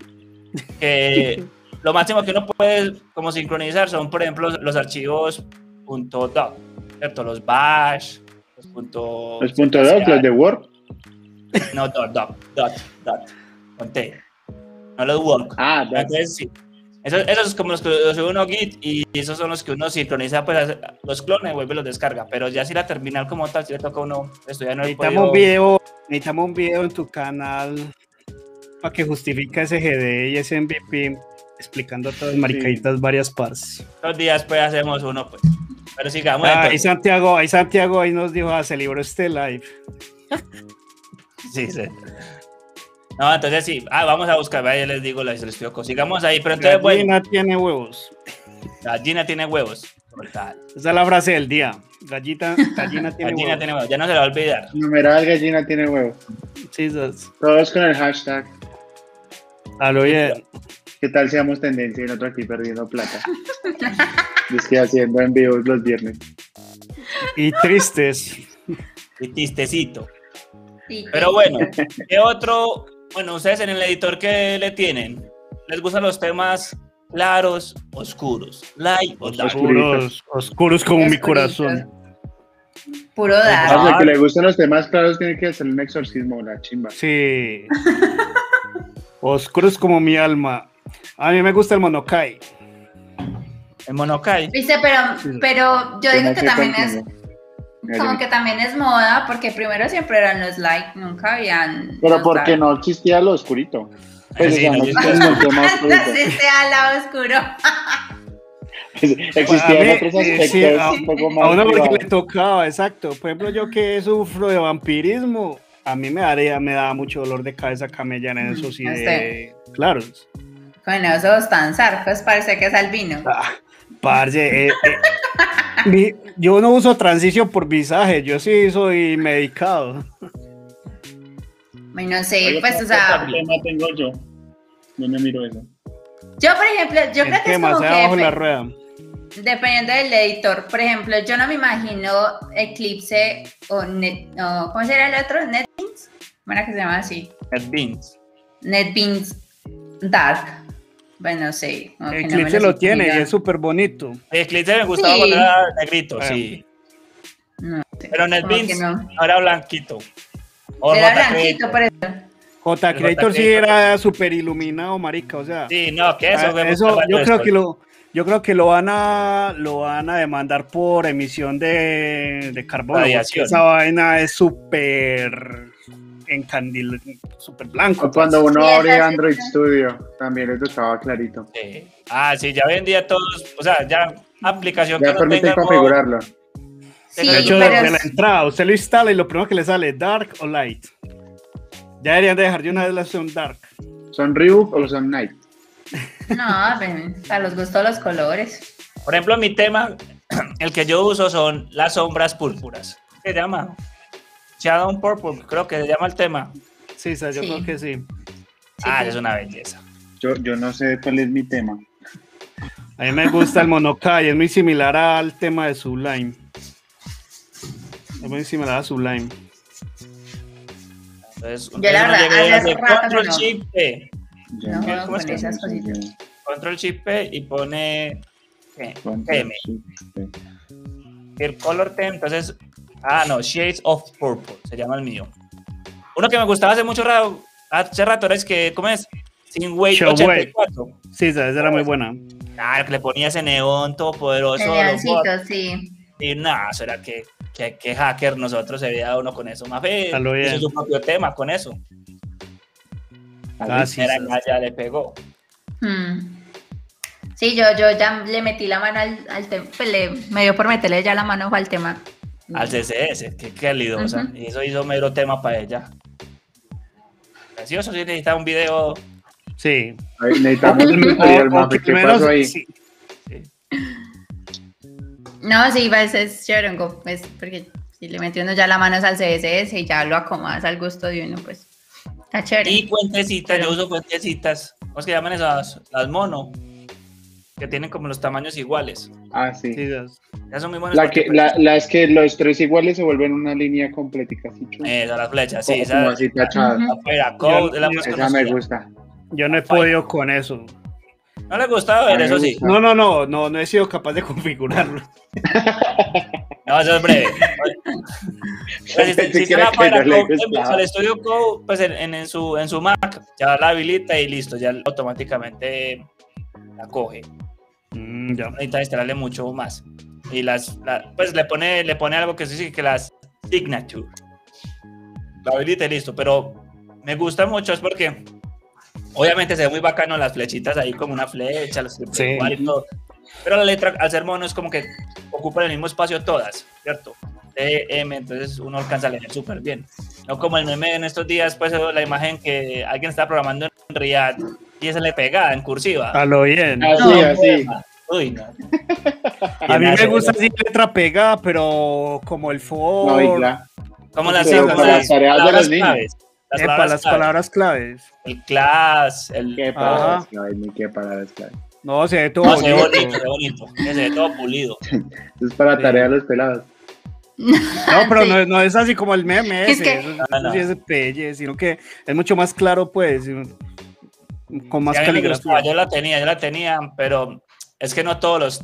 que... Lo máximo que uno puede como sincronizar son, por ejemplo, los archivos .doc, ¿cierto? Los bash, los punto... ¿Los .doc, los de Word? No, dot, con T. No los Word. Ah, entonces sí. Esos es como los que sube uno Git y esos son los que uno sincroniza, pues los clones y vuelve los descarga. Pero ya si la terminal como tal, si le toca a uno estudiar... Necesitamos un video en tu canal para que justifique ese GD y ese MVP. Explicando todas las maricaditas, sí. Varias partes. Los días pues hacemos uno pues. Pero sigamos. Santiago ahí nos dijo, se libró este live. sí. No, entonces sí. Vamos a buscar, ya les digo, les estoy consigamos ahí, pero entonces bueno. Gallina tiene huevos. Gallina tiene huevos. Total. Esa es la frase del día. Gallina tiene huevos. Ya no se la va a olvidar. Numeral gallina tiene huevos. Jesus. Todos con el hashtag. A lo bien. ¿Qué tal seamos tendencia y nosotros aquí perdiendo plata? Estoy haciendo envíos los viernes. Y tristes. Y tristecito. Sí. Pero bueno, ¿qué otro? Bueno, ustedes en el editor, ¿qué le tienen? ¿Les gustan los temas claros, oscuros? Light o dark. Oscuros, oscuros como mi corazón. Puro dark. O sea, que le gustan los temas claros tiene que hacer un exorcismo, la chimba. Sí. Oscuros como mi alma. A mí me gusta el Monokai. El Monokai. Viste, pero yo digo que también es como que también es moda, porque primero siempre eran los light, nunca habían... Pero porque dark. No existía lo oscurito. Pues sí, no existía lo oscuro. Existían otros aspectos un poco más... A uno porque le tocaba, exacto. Por ejemplo, yo que sufro de vampirismo, a mí me daba mucho dolor de cabeza camellar en esos y de claros. Con esos tan zarcos, parece que es albino. Ah, parce, yo no uso transición por visaje, yo sí soy medicado. Bueno, sí, oye, pues, o sea... ¿Qué tema tengo yo? No me miro eso. Yo, por ejemplo, yo creo que es como que... Abajo la rueda. Dependiendo del editor, por ejemplo, yo no me imagino Eclipse o ¿cómo será el otro? ¿NetBeans? ¿Cómo era que se llama así? NetBeans. NetBeans Dark. Bueno, sí. Eclipse no lo tiene y es súper bonito. Eclipse me gustaba cuando era negrito, sí. No, pero NetBeans no. Ahora blanquito. O era blanquito, por eso. J-Creator sí era súper iluminado, marica, o sea. Sí, no, que eso. Yo creo que lo van a demandar por emisión de carbono. Radiación. Esa vaina es súper... en candil súper blanco. Cuando uno abre Android Studio también eso estaba clarito. Sí. Ah, sí, ya vendía todos, o sea, ya aplicación ya que permite no tenga configurarlo. Sí, de hecho, de la entrada, usted lo instala y lo primero que le sale dark o light. Ya deberían dejar de una vez la opción dark. ¿Son Reebok o son Night? No, ven, a los gustos los colores. Por ejemplo, mi tema, el que yo uso son las sombras púrpuras. ¿Qué se llama? Shadow Purple, creo que se llama el tema. Sí, yo creo que sí. Ah, es una belleza. Yo no sé cuál es mi tema. A mí me gusta el Monokai, es muy similar al tema de Sublime. Es muy similar a Sublime. Entonces, yo la verdad, hace rato Control Shift P. No, con esas cositas. Control Shift P y pone M. El color T, entonces... Ah, no, Shades of Purple, se llama el mío. Uno que me gustaba hace rato era, es que, ¿cómo es? Sin Weight 84. Sí, esa era muy buena. Ah, que le ponía ese neón todopoderoso. Sí. Y nada, eso era que hacker nosotros se veía uno con eso. Mafe hizo su propio tema con eso. Ah, sí. Ya le pegó. Sí, yo ya le metí la mano al tema, me dio por meterle ya la mano al tema. Al CSS, qué calidosa. Y eso hizo mero tema para ella. Gracioso, sí necesitaba un video. Sí. Ahí necesitamos un video. ¿Qué pasó ahí? Sí. No, sí, es chévere, pues, porque si le metió uno ya las manos al CSS y ya lo acomodas al gusto de uno, pues está chévere. Y cuentecitas, yo uso cuentecitas. ¿Cómo es que llaman esas? Las mono. Que tienen como los tamaños iguales. Ah, sí. Ya son muy buenas. Las que los tres iguales se vuelven una línea completica. Esa, las flechas, sí. Esa, así tachada. Esa me gusta. Yo no he podido con eso. ¿No le gustaba ver eso? Sí. No he sido capaz de configurarlo. No, eso es breve. Si se va para Visual Studio Code, pues en su Mac, ya la habilita y listo, ya automáticamente la coge. Ya. Necesita instalarle mucho más. Y pues le pone algo que se dice que las signature. La habilita y listo. Pero me gusta mucho, es porque obviamente se ve muy bacano las flechitas ahí como una flecha, los igual y todo. Pero la letra, al ser mono, es como que ocupa el mismo espacio todas, ¿cierto? M, entonces uno alcanza a leer súper bien. No como el meme en estos días, pues la imagen que alguien está programando en React y se le pegada en cursiva. A lo bien. Así. Uy, no. A mí me gusta así letra pegada, pero como el for. Como las palabras claves. Las palabras claves. El class. ¿Qué palabras claves? Ni qué palabras claves. No, se ve todo bonito. Se ve todo pulido. Es para tarea de los pelados. No, pero sí. No es así como el meme ese, sino que es mucho más claro, pues, con más caligrafía. Yo la tenía, pero es que no todos los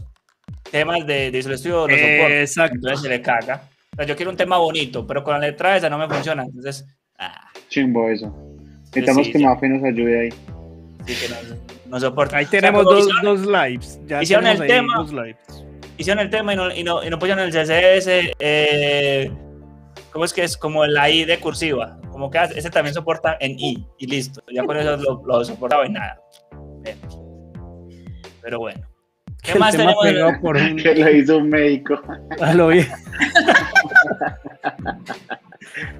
temas de Visual Studio los soportan. Exacto. Entonces se le caga. O sea, yo quiero un tema bonito, pero con la letra esa no me funciona, entonces... Chimbo eso. Necesitamos que Mafe nos ayude ahí. Sí, que no soporta. Ahí tenemos dos lives. Ya hicieron el tema. Hicieron el tema y no pusieron el CSS. ¿Cómo es que es? Como la I de cursiva. Como que ese también soporta en I y listo. Ya con eso lo soportaba y nada. Pero bueno. ¿Qué más tenemos? Que lo hizo un médico. A lo bien.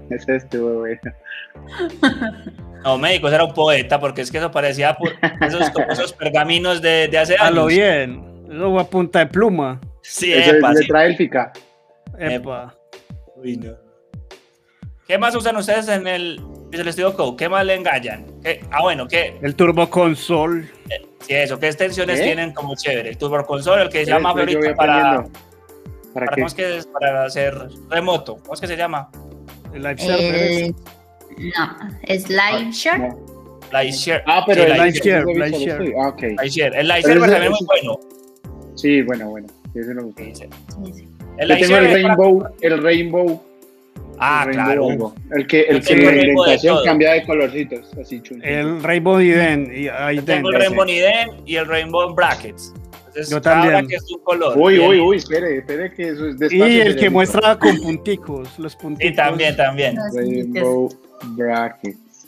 Ese estuvo bueno. No, médico, era un poeta, porque es que eso parecía esos pergaminos de hace años. A lo bien, eso a punta de pluma. Sí, eso es letra élfica. Epa. Uy, no. ¿Qué más usan ustedes en el Visual Studio Code? ¿Qué más le engañan? ¿Qué? El Turbo Console. Sí, eso, ¿qué extensiones tienen como chévere? El Turbo Console, el que se llama ahorita ¿Para qué? ¿Cómo es que es? Para hacer remoto. ¿Cómo es que se llama? El Live Share. No, es Live Share. No. Live Share. Pero sí, el Live Share. Ah, ok. Live Share. El Live Share también es muy bueno. Sí, bueno. Ese no me gusta. Sí. El Live Share. El Rainbow. Claro. El que la orientación cambia de colorcitos. Así chulo. El Rainbow Ident. Tengo el Rainbow Ident y el Rainbow Brackets. Yo también. Que es un color. Uy, espere que eso es despacio. Y el que muestra con punticos, los punticos. Y también. Rainbow Brackets.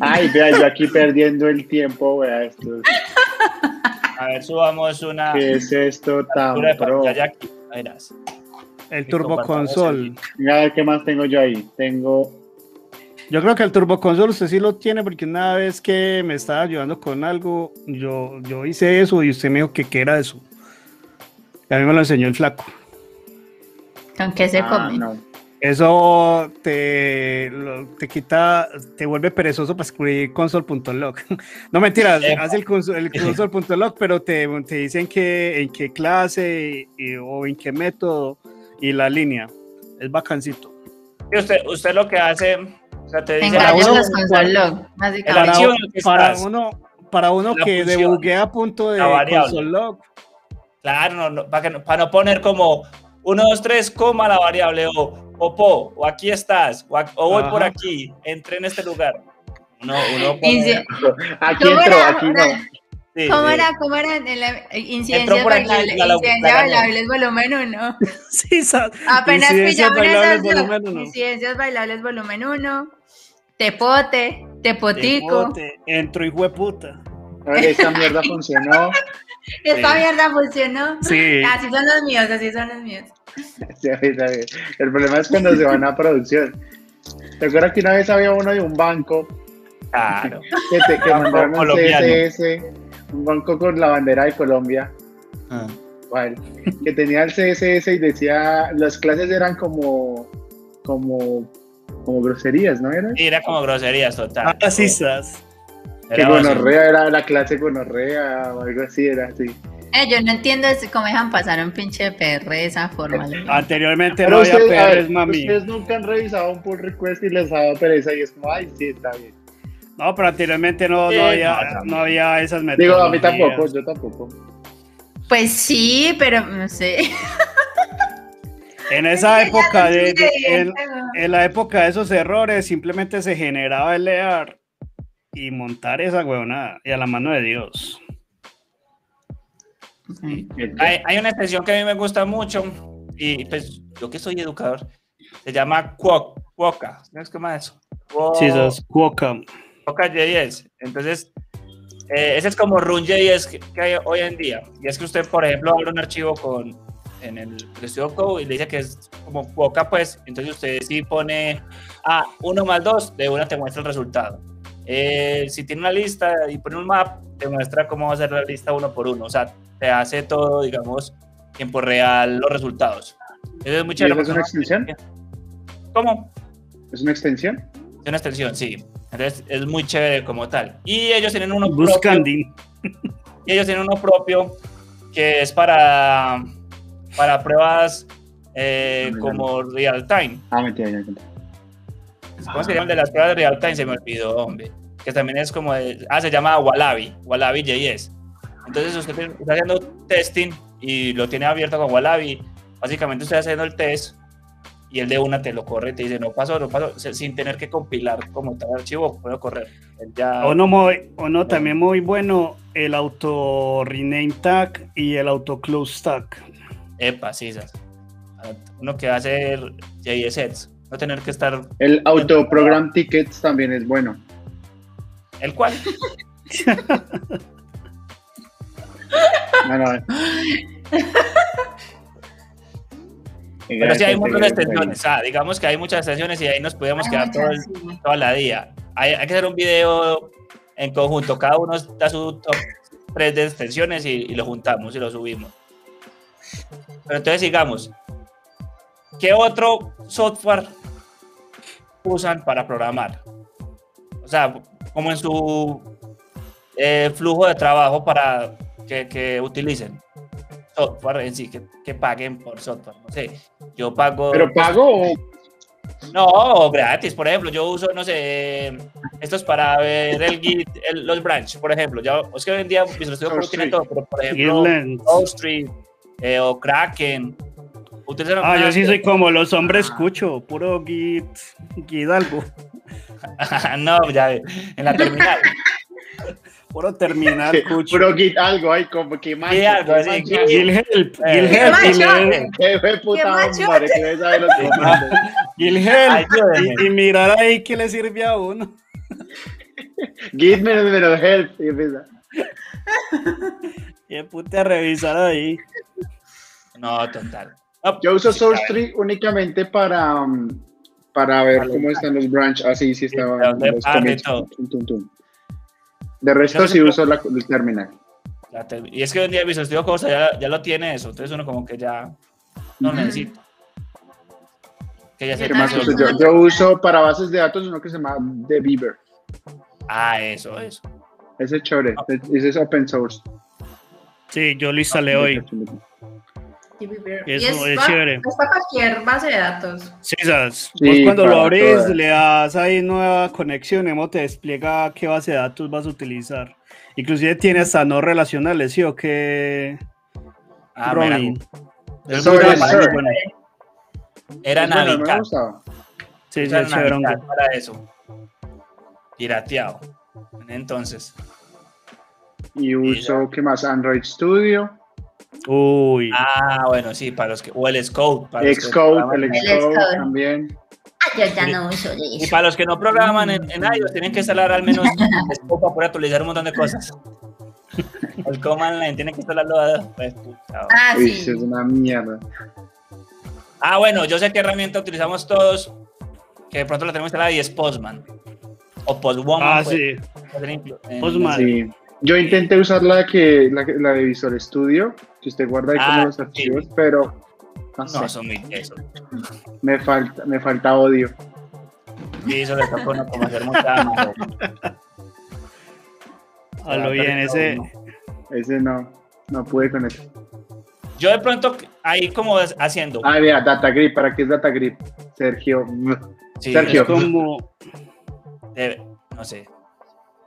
Ay, vea, yo aquí perdiendo el tiempo, vea esto. A ver, subamos una. ¿Qué es esto tan pro? El Turbo Console. Mira, a ver qué más tengo yo ahí. Yo creo que el Turbo Console usted sí lo tiene, porque una vez que me estaba ayudando con algo, yo hice eso y usted me dijo que qué era eso. Y a mí me lo enseñó el flaco. ¿Con qué se come? No. Eso te vuelve perezoso para escribir console.log. No, mentiras, hace el console.log, pero te dicen en qué clase o en qué método y la línea. Es bacancito. Y usted lo que hace... O sea, te dice para uno que debuguea a punto de console log. Claro, para no poner como 1, 2, 3, coma la variable o aquí estás, o voy por aquí, entré en este lugar. Uno pone, aquí entro, aquí no. Sí, ¿Cómo era la incidencia bailables volumen 1? Sí, apenas pillamos incidencias bailables volumen 1, tepotico. Entro, hijo de puta. A ver, esta mierda funcionó. Sí. Así son los míos. Sí. El problema es cuando se van a producción. ¿Te acuerdas que una vez había uno de un banco? Claro. Que mandaron un CSS... Un banco con la bandera de Colombia, Vale, que tenía el CSS y decía, las clases eran como groserías, ¿no era? Sí, era como groserías, total. Que gonorrea era la clase gonorrea o algo así, era así. Yo no entiendo cómo dejan pasar un pinche PR de esa forma. Anteriormente no había PRs, mami. Ustedes nunca han revisado un pull request y les ha dado pereza y es como, ay, sí, está bien. No, pero anteriormente no había esas metodologías. Digo, a mí tampoco, yo tampoco. Pues sí, pero no sé. En esa época, en la época de esos errores, simplemente se generaba el lear y montar esa huevonada, y a la mano de Dios. Hay una expresión que a mí me gusta mucho, y pues yo que soy educador, se llama cuoca. ¿Sabes qué más es eso? Sí, eso es cuoca. J10. Entonces, ese es como Run JS que hay hoy en día. Y es que usted, por ejemplo, abre un archivo en el Studio Code y le dice que es como poca, pues. Entonces, usted sí pone 1 más 2, de una te muestra el resultado. Si tiene una lista y pone un map, te muestra cómo va a ser la lista uno por uno. O sea, te hace todo, digamos, tiempo real los resultados. Eso es muy chévere. ¿Es una extensión? ¿Cómo? ¿Es una extensión? Es una extensión, sí. Entonces es muy chévere como tal. Y ellos tienen uno propio que es para pruebas como real time. Ah, mentira, ya encontré. ¿Cómo se llama el de las pruebas de real time? Se me olvidó, hombre. Que también es como, se llama Wallaby, Wallaby JS. Entonces usted está haciendo testing y lo tiene abierto con Wallaby. Básicamente usted está haciendo el test y él de una te lo corre y te dice no pasó, no pasó, sin tener que compilar como tal archivo, puedo correr. Ya... O no, también muy bueno el auto rename tag y el auto close tag. Epa, sí, esas. Uno que hace JSets, no tener que estar... El auto program tickets también es bueno. ¿El cual? No. Pero sí hay muchas extensiones, digamos que hay muchas extensiones y ahí nos podemos quedar toda la día. Hay que hacer un video en conjunto, cada uno da su top 3 de extensiones y lo juntamos y lo subimos. Pero entonces digamos, ¿qué otro software usan para programar? O sea, como en su flujo de trabajo para que utilicen software en sí, que paguen por software, no sé, yo pago... ¿Pero pago? No, gratis, por ejemplo, yo uso, no sé, esto es para ver el Git, los branch, por ejemplo, ya, es que hoy en día Visual Studio Code tiene todo, pero por ejemplo, Outstream o Kraken. Yo sí soy como los hombres cucho, puro Git algo. No, ya ves, en la terminal. Puro terminal, cucho. Puro git algo, hay como que mancho. Git algo, así. Git help. Y mirar ahí qué le sirve a uno. Git menos help. Y empieza. Qué puta revisar ahí. No, total. Yo uso SourceTree únicamente para ver cómo están los branch. Ah, sí estaban los commits. De resto no, sí uso el terminal. Y es que hoy en día Visual Studio Code ya lo tiene eso, entonces uno como que ya no necesita. Que ya yo uso para bases de datos uno que se llama The Beaver. Ah, eso. Ese es chévere, ese es open source. Sí, yo lo instalé hoy. Eso es chévere. Está cualquier base de datos. Sí, sabes. Vos cuando lo abrís, le das ahí nueva conexión, Emo te despliega qué base de datos vas a utilizar. Inclusive tiene hasta no relacionales, ¿sí o qué? Rolín. Era Navica. Sí, ya chévere. Para eso. Pirateado. Entonces. Y uso, ¿qué más? Android Studio. Uy. Ah, bueno, sí, para los que... O el Xcode. El Xcode también. Yo ya no uso eso. Y para los que no programan en iOS, tienen que instalar al menos Xcode para poder actualizar un montón de cosas. El Command Line, tienen que instalarlo a dos. Pues, sí. Es una mierda. Ah, bueno, yo sé qué herramienta utilizamos todos, que de pronto la tenemos instalada y es Postman. O Postwoman. Sí. Postman. Sí. Yo intenté usar la de Visual Studio, que usted guarda ahí como los archivos, pero no son muy eso. Me falta odio. Y eso le tocó no como hacer mucha mano. A lo bien, ese no pude con eso. Yo de pronto ahí como haciendo. Ah, mira, Data Grip, ¿para qué es Data Grip? Sergio. Es como... no sé.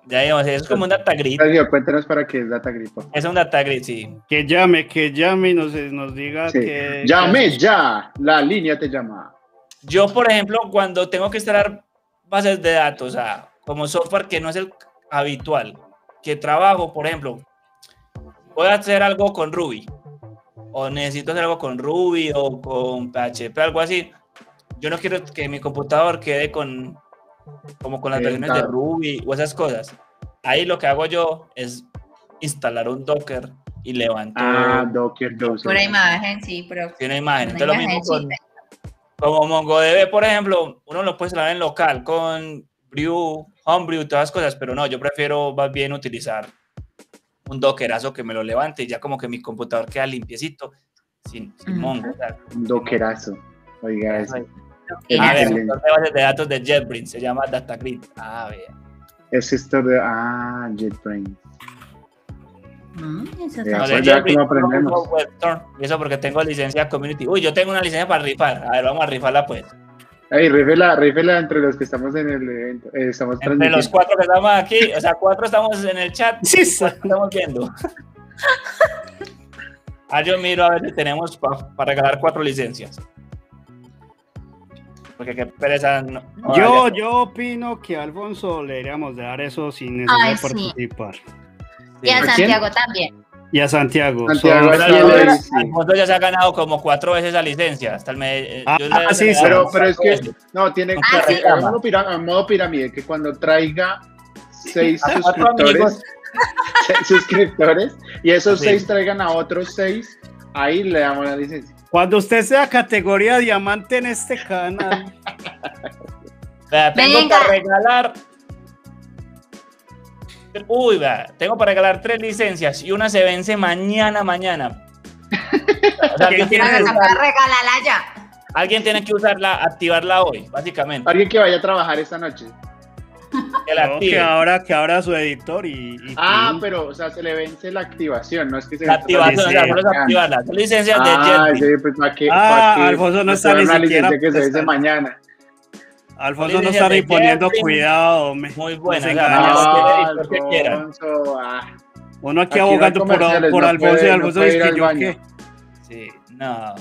Ya digamos, es como un data grid. Cuéntanos para qué es data grid. Es un data grid, sí. Que llame y nos diga que... ¡Llame ya! La línea te llama. Yo, por ejemplo, cuando tengo que instalar bases de datos, como software que no es el habitual, que trabajo, por ejemplo, voy a hacer algo con Ruby, o necesito hacer algo con Ruby, o con PHP, algo así. Yo no quiero que mi computador quede como con las versiones de Ruby o esas cosas. Ahí lo que hago yo es instalar un Docker y levanto Docker. Una imagen, sí, pero una imagen. Entonces lo mismo como MongoDB, por ejemplo, uno lo puede instalar en local con Brew, Homebrew, todas las cosas, pero no, yo prefiero más bien utilizar un dockerazo que me lo levante y ya como que mi computador queda limpiecito sin Mongo. Un dockerazo. Oiga eso. El gestor de bases de datos de JetBrains se llama Data Grid. El gestor de JetBrains. Eso está bien. Ya como aprendemos. Y eso porque tengo licencia community. Uy, yo tengo una licencia para rifar. A ver, vamos a rifarla pues. Ey, rifela entre los que estamos en el evento. Estamos entre los cuatro que estamos aquí. O sea, cuatro estamos en el chat. Sí, estamos viendo. Ah, yo miro a ver si tenemos para regalar 4 licencias. Porque qué pereza. No, yo opino que a Alfonso le deberíamos dar eso sin necesidad de participar. Sí. Y a Santiago también. Y a Santiago. Alfonso ya se ha ganado como 4 veces la licencia. Hasta el pero es que no tiene en modo pirámide que cuando traiga 6 suscriptores. 6 suscriptores y esos 6 traigan a otros 6, ahí le damos la licencia. Cuando usted sea categoría diamante en este canal. Tengo para regalar. Uy, tengo para regalar 3 licencias y una se vence mañana. O sea, ¿alguien tiene que regalarla ya? Alguien tiene que usarla, activarla hoy, básicamente. Alguien que vaya a trabajar esta noche. No, que ahora su editor y pero o sea se le vence la activación, no es que se activación, la activación, activarla. Son licencias de JetBrains. Sí, pues Alfonso no está ni siquiera que se dice mañana. Alfonso no está ni poniendo cuidado, hombre. Muy buena, no, que quieran. Uno aquí abogando por Alfonso y Alfonso dice que yo qué. Sí, no.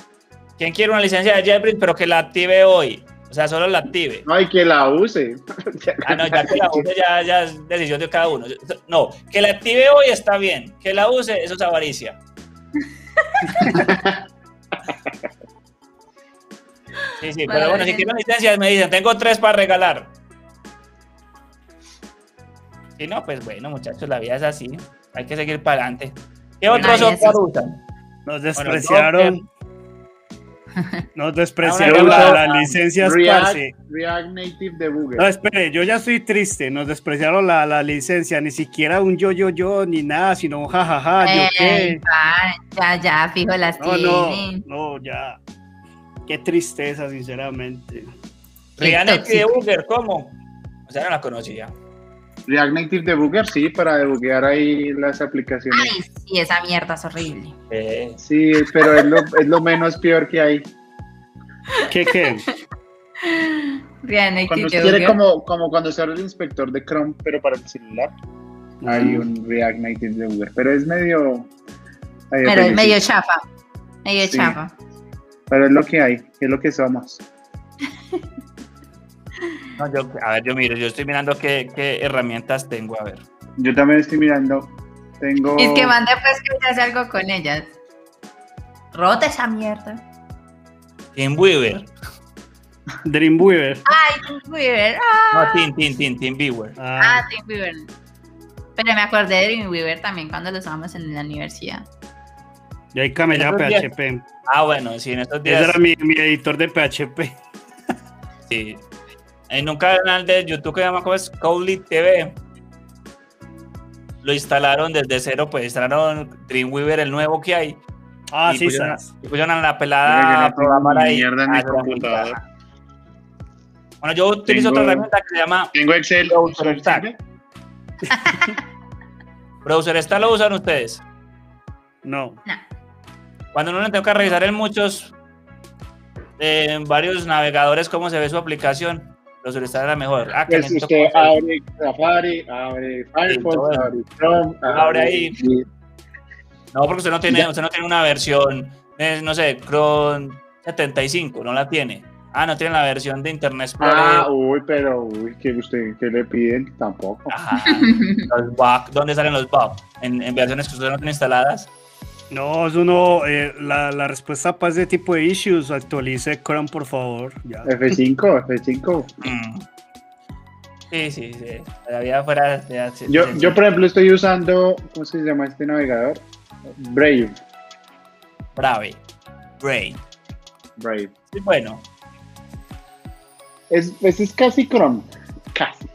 ¿Quién quiere una licencia de JetBrains pero que la active hoy? O sea, solo la active. No, y que la use. Ya que la use ya es decisión de cada uno. No, que la active hoy está bien. Que la use, eso es avaricia. Sí, pero bueno, si quieren licencias me dicen, tengo 3 para regalar. Si no, pues bueno, muchachos, la vida es así. Hay que seguir para adelante. ¿Qué otros software usan? Nos despreciaron. Nos despreciaron las licencias React Native de Google. No, espere, yo ya estoy triste. Nos despreciaron la licencia. Ni siquiera un yo, ni nada, sino un jajaja. Ya, fijo las tienen. No, ya. Qué tristeza, sinceramente. React Native de Google, ¿cómo? O sea, no la conocía. React Native Debugger, sí, para debuguear ahí las aplicaciones. Ay, sí, esa mierda es horrible. Sí, pero es lo menos peor que hay. ¿Qué? React Native cuando usted quiere como cuando se abre el inspector de Chrome, pero para el celular, hay un React Native Debugger, pero es medio... Pero es medio chafa, Pero es lo que hay, es lo que somos. No, yo estoy mirando qué herramientas tengo, a ver. Yo también estoy mirando, tengo... Es que manda pues que hace algo con ellas. Rota esa mierda. Dreamweaver. Ay, Dreamweaver. Ah. No, Teamweaver. Ah, Teamweaver. Pero me acordé de Dreamweaver también cuando lo usábamos en la universidad. Y ahí camellaba PHP. Ah, bueno, sí, en estos días... Ese era mi editor de PHP. Sí. En un canal de YouTube que se llama Cowley TV lo instalaron desde cero, pues instalaron Dreamweaver, el nuevo que hay. Ah, y sí, pusieron la pelada a programar ahí. Mierda en mi computador. Bueno, yo utilizo otra herramienta que se llama... Tengo Excel. Browser Stack. ¿Browser Stack lo usan ustedes? No. Cuando uno le toca revisar en varios navegadores cómo se ve su aplicación, Browser Stack era mejor. Pues usted abre Safari, abre Firefox, abre Chrome, abre ahí. Sí. No, porque usted no tiene una versión, no sé, Chrome 75, no la tiene. Ah, no tiene la versión de Internet Explorer. Ah, ¿qué le piden? Tampoco. Ajá. ¿Dónde salen los bugs? ¿En versiones que usted no tiene instaladas? No, es uno, la respuesta para ese tipo de issues, actualice Chrome, por favor. Ya. F5. Sí. Todavía fuera de... Yo, por ejemplo, estoy usando, ¿cómo se llama este navegador? Brave. Sí, bueno. Es casi Chrome. Casi.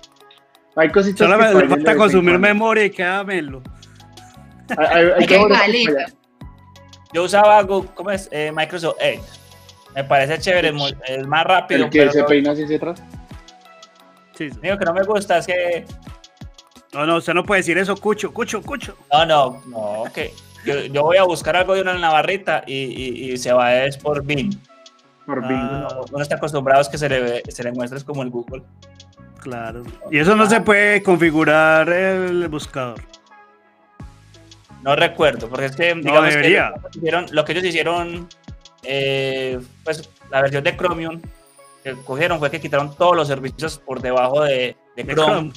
Hay cositas. Solo me falta consumir memoria y quédamelo. Hay que ver. Yo usaba Microsoft Edge. Me parece chévere, es más rápido. ¿El que se peina hacia atrás? Sí. Lo único que no me gusta es que No, no, usted no puede decir eso, Cucho. No, ok. Yo voy a buscar algo de una navarrita y se va a por Bing. Por Bing. Uno está acostumbrado a que se le muestres como el Google. Claro. Y eso no se puede configurar el buscador. No recuerdo, porque es que, digamos, no debería. Lo que ellos hicieron, pues la versión de Chromium que cogieron fue que quitaron todos los servicios por debajo de Chrome.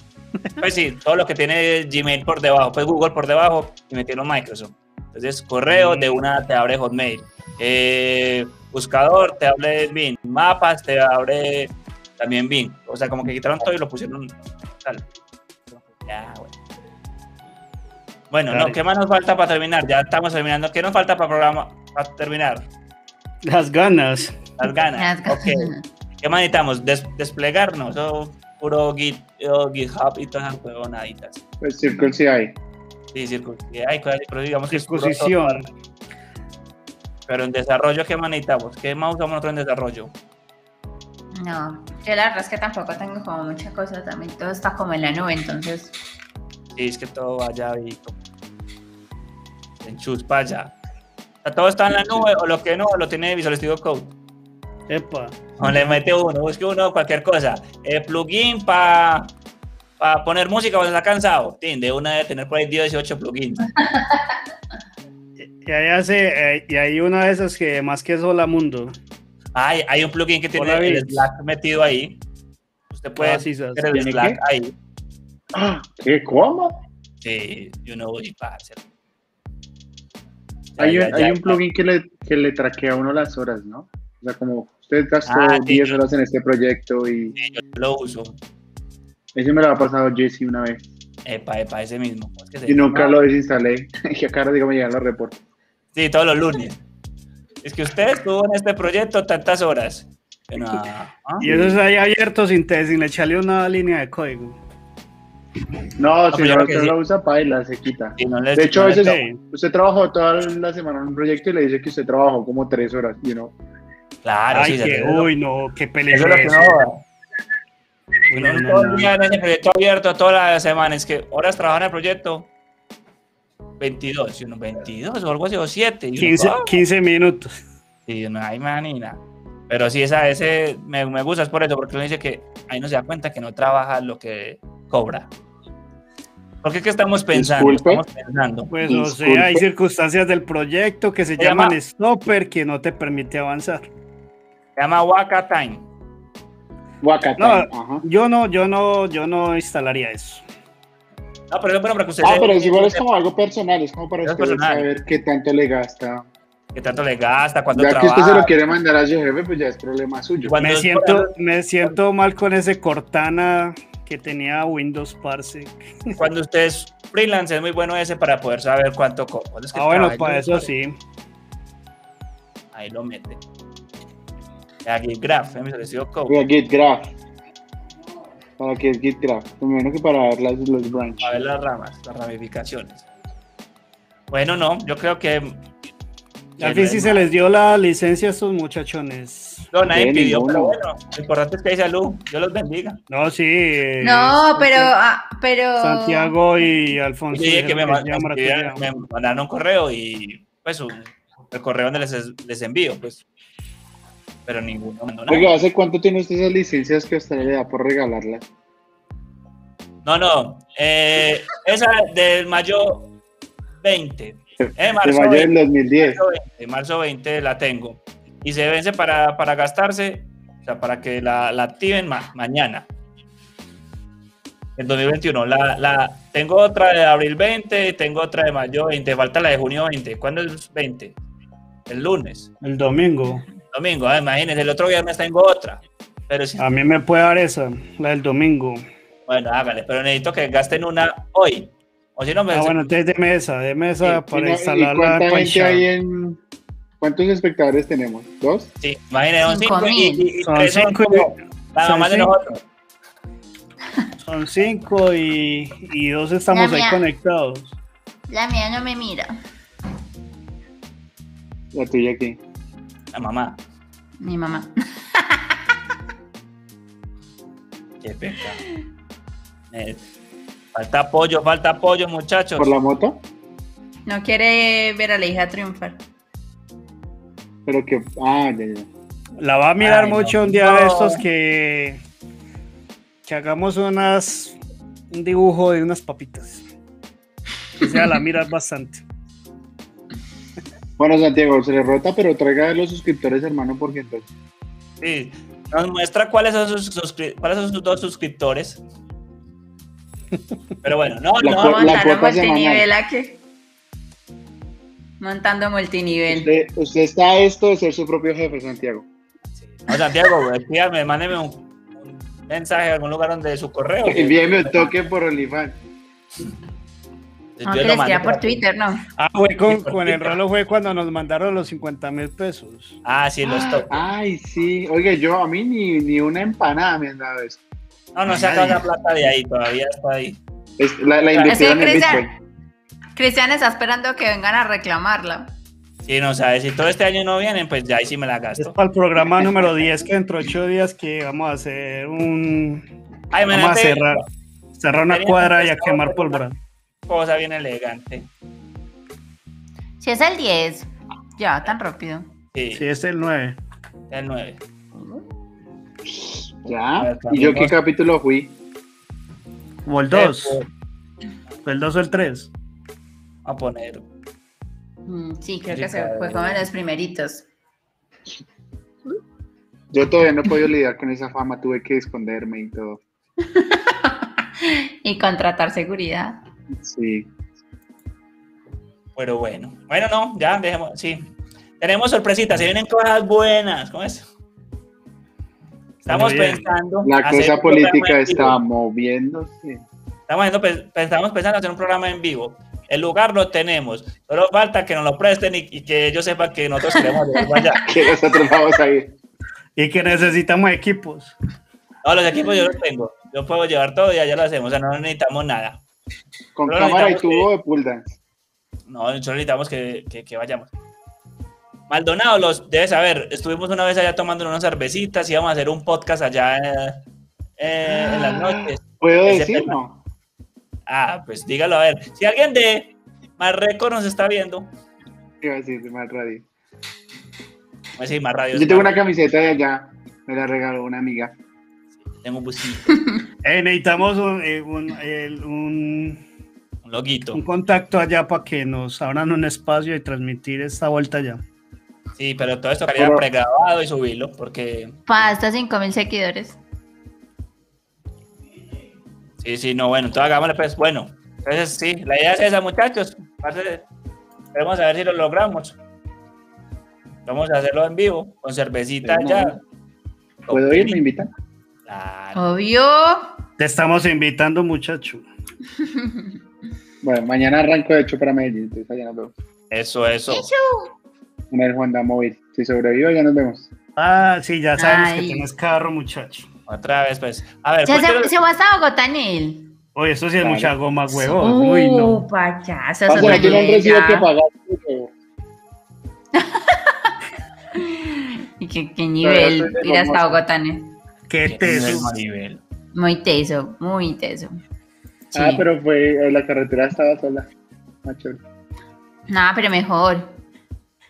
Pues sí, todo lo que tiene Gmail por debajo, pues Google por debajo, y metieron Microsoft. Entonces, correo de una te abre Hotmail, buscador te abre Bing, mapas te abre también Bing. O sea, como que quitaron todo y lo pusieron tal. Ya, bueno, claro. No, ¿qué más nos falta para terminar? Ya estamos terminando. ¿Qué nos falta para terminar? Las ganas. Okay. ¿Qué más necesitamos? Desplegarnos. O puro GitHub y todas esas huevonaditas. Pues Circle CI hay. Sí, Circle CI hay. Pero digamos que disposición. Pero en desarrollo, ¿qué más necesitamos? ¿Qué más usamos nosotros en desarrollo? No, yo la verdad es que tampoco tengo como mucha cosa. También todo está como en la nube, entonces... Sí, es que todo vaya y enchuspa ya. O sea, todo está en la nube, o lo que no, lo tiene Visual Studio Code. Epa. O le mete uno, busque uno, cualquier cosa. El plugin para poner música cuando está cansado. De una de tener por ahí 18 plugins. y hay uno de esos que más que es Hola Mundo. Hay un plugin que tiene el Slack metido ahí. Usted puede hacer el Slack ahí. ¿Qué? ¿Cómo? Sí, yo no voy para hacer. Hay un plugin que le traquea a uno las horas, ¿no? O sea, como usted gastó 10 horas en este proyecto y... Sí, yo lo uso. Ese me lo ha pasado Jesse una vez. Epa, ese mismo. Es que y nunca lo desinstalé. Y acá digo, me llegan los reportes. Sí, todos los lunes. Es que usted estuvo en este proyecto tantas horas. Bueno, y eso está ahí abierto sin echarle una línea de código. No, si no lo usa, paila, se quita. De hecho, a veces usted trabajó toda la semana en un proyecto y le dice que usted trabajó como 3 horas, you know. Claro, ay, sí. Uy, no, qué peligro. No, todo el día en ese proyecto abierto, toda la semana, es que horas trabajan en el proyecto, 22, you know, 22 o algo así, o 7. 15 minutos. Sí, no hay manera. Pero sí, ese me gusta, es por eso, porque uno dice que ahí no se da cuenta que no trabaja lo que cobra. Porque es que estamos pensando. Pues no sé, hay circunstancias del proyecto que se llaman stopper que no te permite avanzar. Se llama Waka Time. No, yo no instalaría eso. No, pero es igual, es como algo personal, es como para usted saber qué tanto le gasta. ¿Qué tanto le gasta? ¿Cuánto trabaja? Ya que usted se lo quiere mandar a su jefe, pues ya es problema suyo. Me siento mal con ese Cortana... que tenía Windows, parce. Cuando usted es freelance es muy bueno ese para poder saber cuánto cobra. Es que bueno, para eso sí. Ahí lo mete. A GitGraph, me pareció cobra. A GitGraph. ¿Para qué es GitGraph? Primero que para ver los branches. Para ver las ramas, las ramificaciones. Bueno, no, yo creo que... Al fin sí se les dio la licencia a estos muchachones. No, nadie pidió, pero bueno, lo importante es que hay salud. Dios los bendiga. No, sí. No, pero... Santiago y Alfonso. Sí, que me mandaron un correo y pues el correo donde les envío, pues. Pero ninguno mandó nada. Oiga, ¿hace cuánto tiene usted esas licencias que usted le da por regalarlas? No. Esa del mayo 20. Marzo de mayo del 2010. Marzo 20 la tengo. Y se vence para gastarse, o sea, para que la activen mañana. En 2021. Tengo otra de abril 20, tengo otra de mayo 20, falta la de junio 20. ¿Cuándo es 20? El lunes. El domingo. Imagínense, el otro viernes tengo otra. Pero si... A mí me puede dar esa, la del domingo. Bueno, hágale, pero necesito que gasten una hoy. O si no entonces de mesa sí, para instalarla. ¿Cuántos espectadores tenemos? ¿2? Sí, imagínense, 5 y 3 son 5. Son 5 y 2 estamos ahí conectados. La mía no me mira. ¿La tuya qué? La mamá. Mi mamá. Qué pecado. Falta apoyo, muchachos. ¿Por la moto? No quiere ver a la hija triunfar. Pero que... Ah, ya. La va a mirar mucho un día de estos que hagamos un dibujo de unas papitas. O sea, la miras bastante. Bueno, Santiago, se le rota, pero traiga los suscriptores, hermano, porque entonces... Sí, nos muestra cuáles son sus dos suscriptores. Pero bueno, montando multinivel. Usted está a esto de ser su propio jefe, Santiago. Sí. No, Santiago, escríbame, mándeme un mensaje a algún lugar donde su correo. Envíeme un toque por OnlyFans. Aunque les queda por Twitter, ¿no? Ah, fue con el reloj fue cuando nos mandaron los 50.000 pesos. Ah, sí, los toques. Ay, sí. Oye, yo a mí ni una empanada me han dado eso. No, no se acaba la plata de ahí, todavía está ahí. La inversión en Bitcoin. Cristian está esperando que vengan a reclamarla. Sí, no sabes, si todo este año no vienen, pues ya ahí sí me la gasto. Es para el programa número 10, que dentro de 8 días que vamos a hacer cerrar una cuadra y a quemar pólvora. Cosa bien elegante. Si es el 10, ya, tan rápido. Sí. Si es el 9. El 9. Ya. Ver, ¿y yo qué capítulo fui? ¿O el 2? ¿O el 2 o el 3? A poner. Sí, creo que se fue como de los primeritos. Yo todavía no he podido lidiar con esa fama, tuve que esconderme y todo. Y contratar seguridad. Sí. Pero bueno. Bueno, no, ya dejemos. Sí. Tenemos sorpresitas, se vienen cosas buenas. ¿Cómo es? Estamos pensando. La cosa política está moviéndose. Estamos pensando hacer un programa en vivo. El lugar lo tenemos, solo falta que nos lo presten y que ellos sepan que nosotros queremos allá. Que nosotros vamos a ir. Y que necesitamos equipos. No, los equipos yo los tengo. Yo puedo llevar todo y allá lo hacemos. O sea, no necesitamos nada. Con solo cámara y tubo de pull dance. No, solo necesitamos que vayamos. Maldonado, los debes saber. Estuvimos una vez allá tomando unas cervecitas y íbamos a hacer un podcast allá en las noches. ¿Puedo decirlo? Ah, pues dígalo, a ver. Si alguien de Más Récord nos está viendo. Iba a decir de Más Radio. Pues sí, Más Radio. Yo tengo una camiseta de allá. Me la regaló una amiga. Sí, tengo un busito. Necesitamos un loguito. Un contacto allá para que nos abran un espacio y transmitir esta vuelta allá. Sí, pero todo esto quería pregrabado y subirlo porque... Para hasta 5.000 seguidores. Sí, no, bueno, entonces hagámosle pues, bueno, entonces sí, la idea es esa, muchachos, vamos a ver si lo logramos, vamos a hacerlo en vivo, con cervecita ya. ¿Puedo ir? ¿Me invitan? Claro. Obvio. Te estamos invitando, muchacho. Bueno, mañana arranco de hecho para Medellín, entonces allá nos vemos. Eso. En el Juan Móvil, si sobrevivo ya nos vemos. Ah, sí, ya sabemos que tienes carro, muchacho. Otra vez, pues. A ver, ¿se va hasta Bogotá, Nil? Oye, eso sí es mucha goma, huevón. Uy, no. Payaso, eso es que pagar. ¿Y qué nivel ir hasta Bogotá, Nil? Qué teso. Muy teso. Sí. Ah, pero la carretera estaba sola. Macho. No, pero mejor.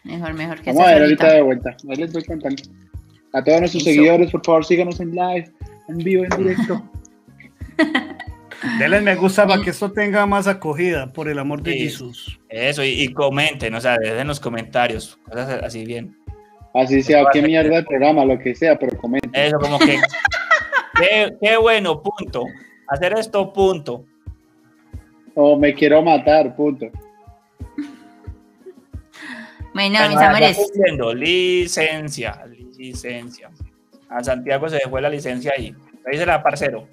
Mejor que eso. Vamos a ver ahorita de vuelta. Ahí les voy contando. A todos nuestros seguidores, por favor, síganos en live, en vivo, en directo. Denle me gusta para que esto tenga más acogida, por el amor de Jesús. Eso, y comenten, o sea, dejen los comentarios, cosas así bien. Así sea, qué mierda el programa, lo que sea, pero comenten. Eso, como que, qué bueno, punto. Hacer esto, punto. O me quiero matar, punto. Bueno, mis amores. Licencia. A Santiago se dejó la licencia ahí. Ahí se la parcero.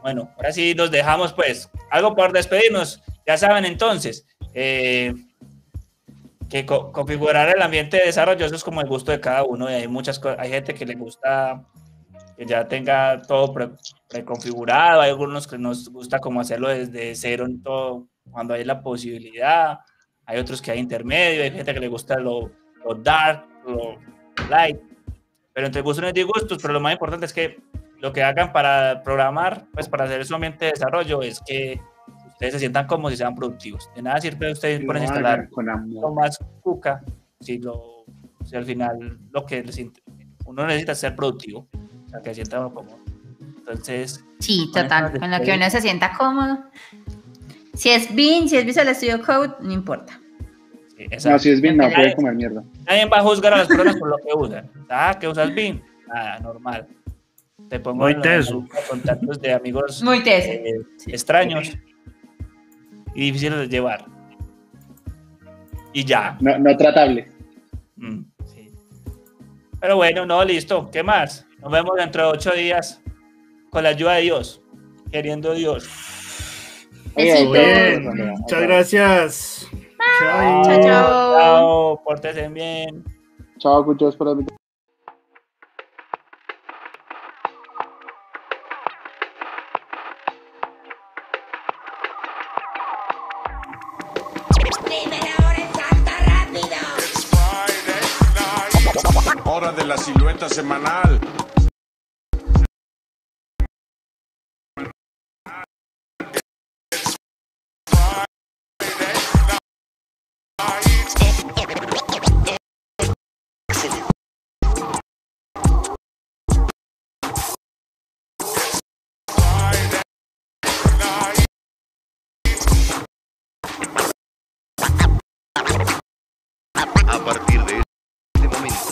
Bueno, ahora sí los dejamos pues. Algo por despedirnos. Ya saben entonces que configurar el ambiente de desarrollo, eso es como el gusto de cada uno. Y hay muchas cosas. Hay gente que le gusta que ya tenga todo preconfigurado. Hay algunos que nos gusta como hacerlo desde cero en todo, cuando hay la posibilidad. Hay otros que hay intermedio, hay gente que le gusta lo dark, lo light, pero entre gustos y disgustos, pero lo más importante es que lo que hagan para programar, pues para hacer su ambiente de desarrollo, es que ustedes se sientan cómodos y sean productivos. De nada sirve a ustedes poner instalar más cuca si al final lo que uno necesita es ser productivo, o sea, que se sienta uno cómodo. Entonces, sí, total, con lo que uno se sienta cómodo. Si es BIM, si es Visual Studio Code, no importa. Sí, no, si es BIM, no puede comer mierda. Nadie va a juzgar a las personas por lo que usan. Ah, ¿qué usas BIM? Nada, normal. Te pongo muy teso. Contactos de amigos muy teso. Extraños y difíciles de llevar. Y ya. No, no tratable. Sí. Pero bueno, no, listo. ¿Qué más? Nos vemos dentro de 8 días con la ayuda de Dios. Queriendo Dios. Bien. Muchas gracias. Chao. Chao. Chao. Pórtense bien. Chao, muchachos, por la hora de la silueta semanal. A partir de este momento.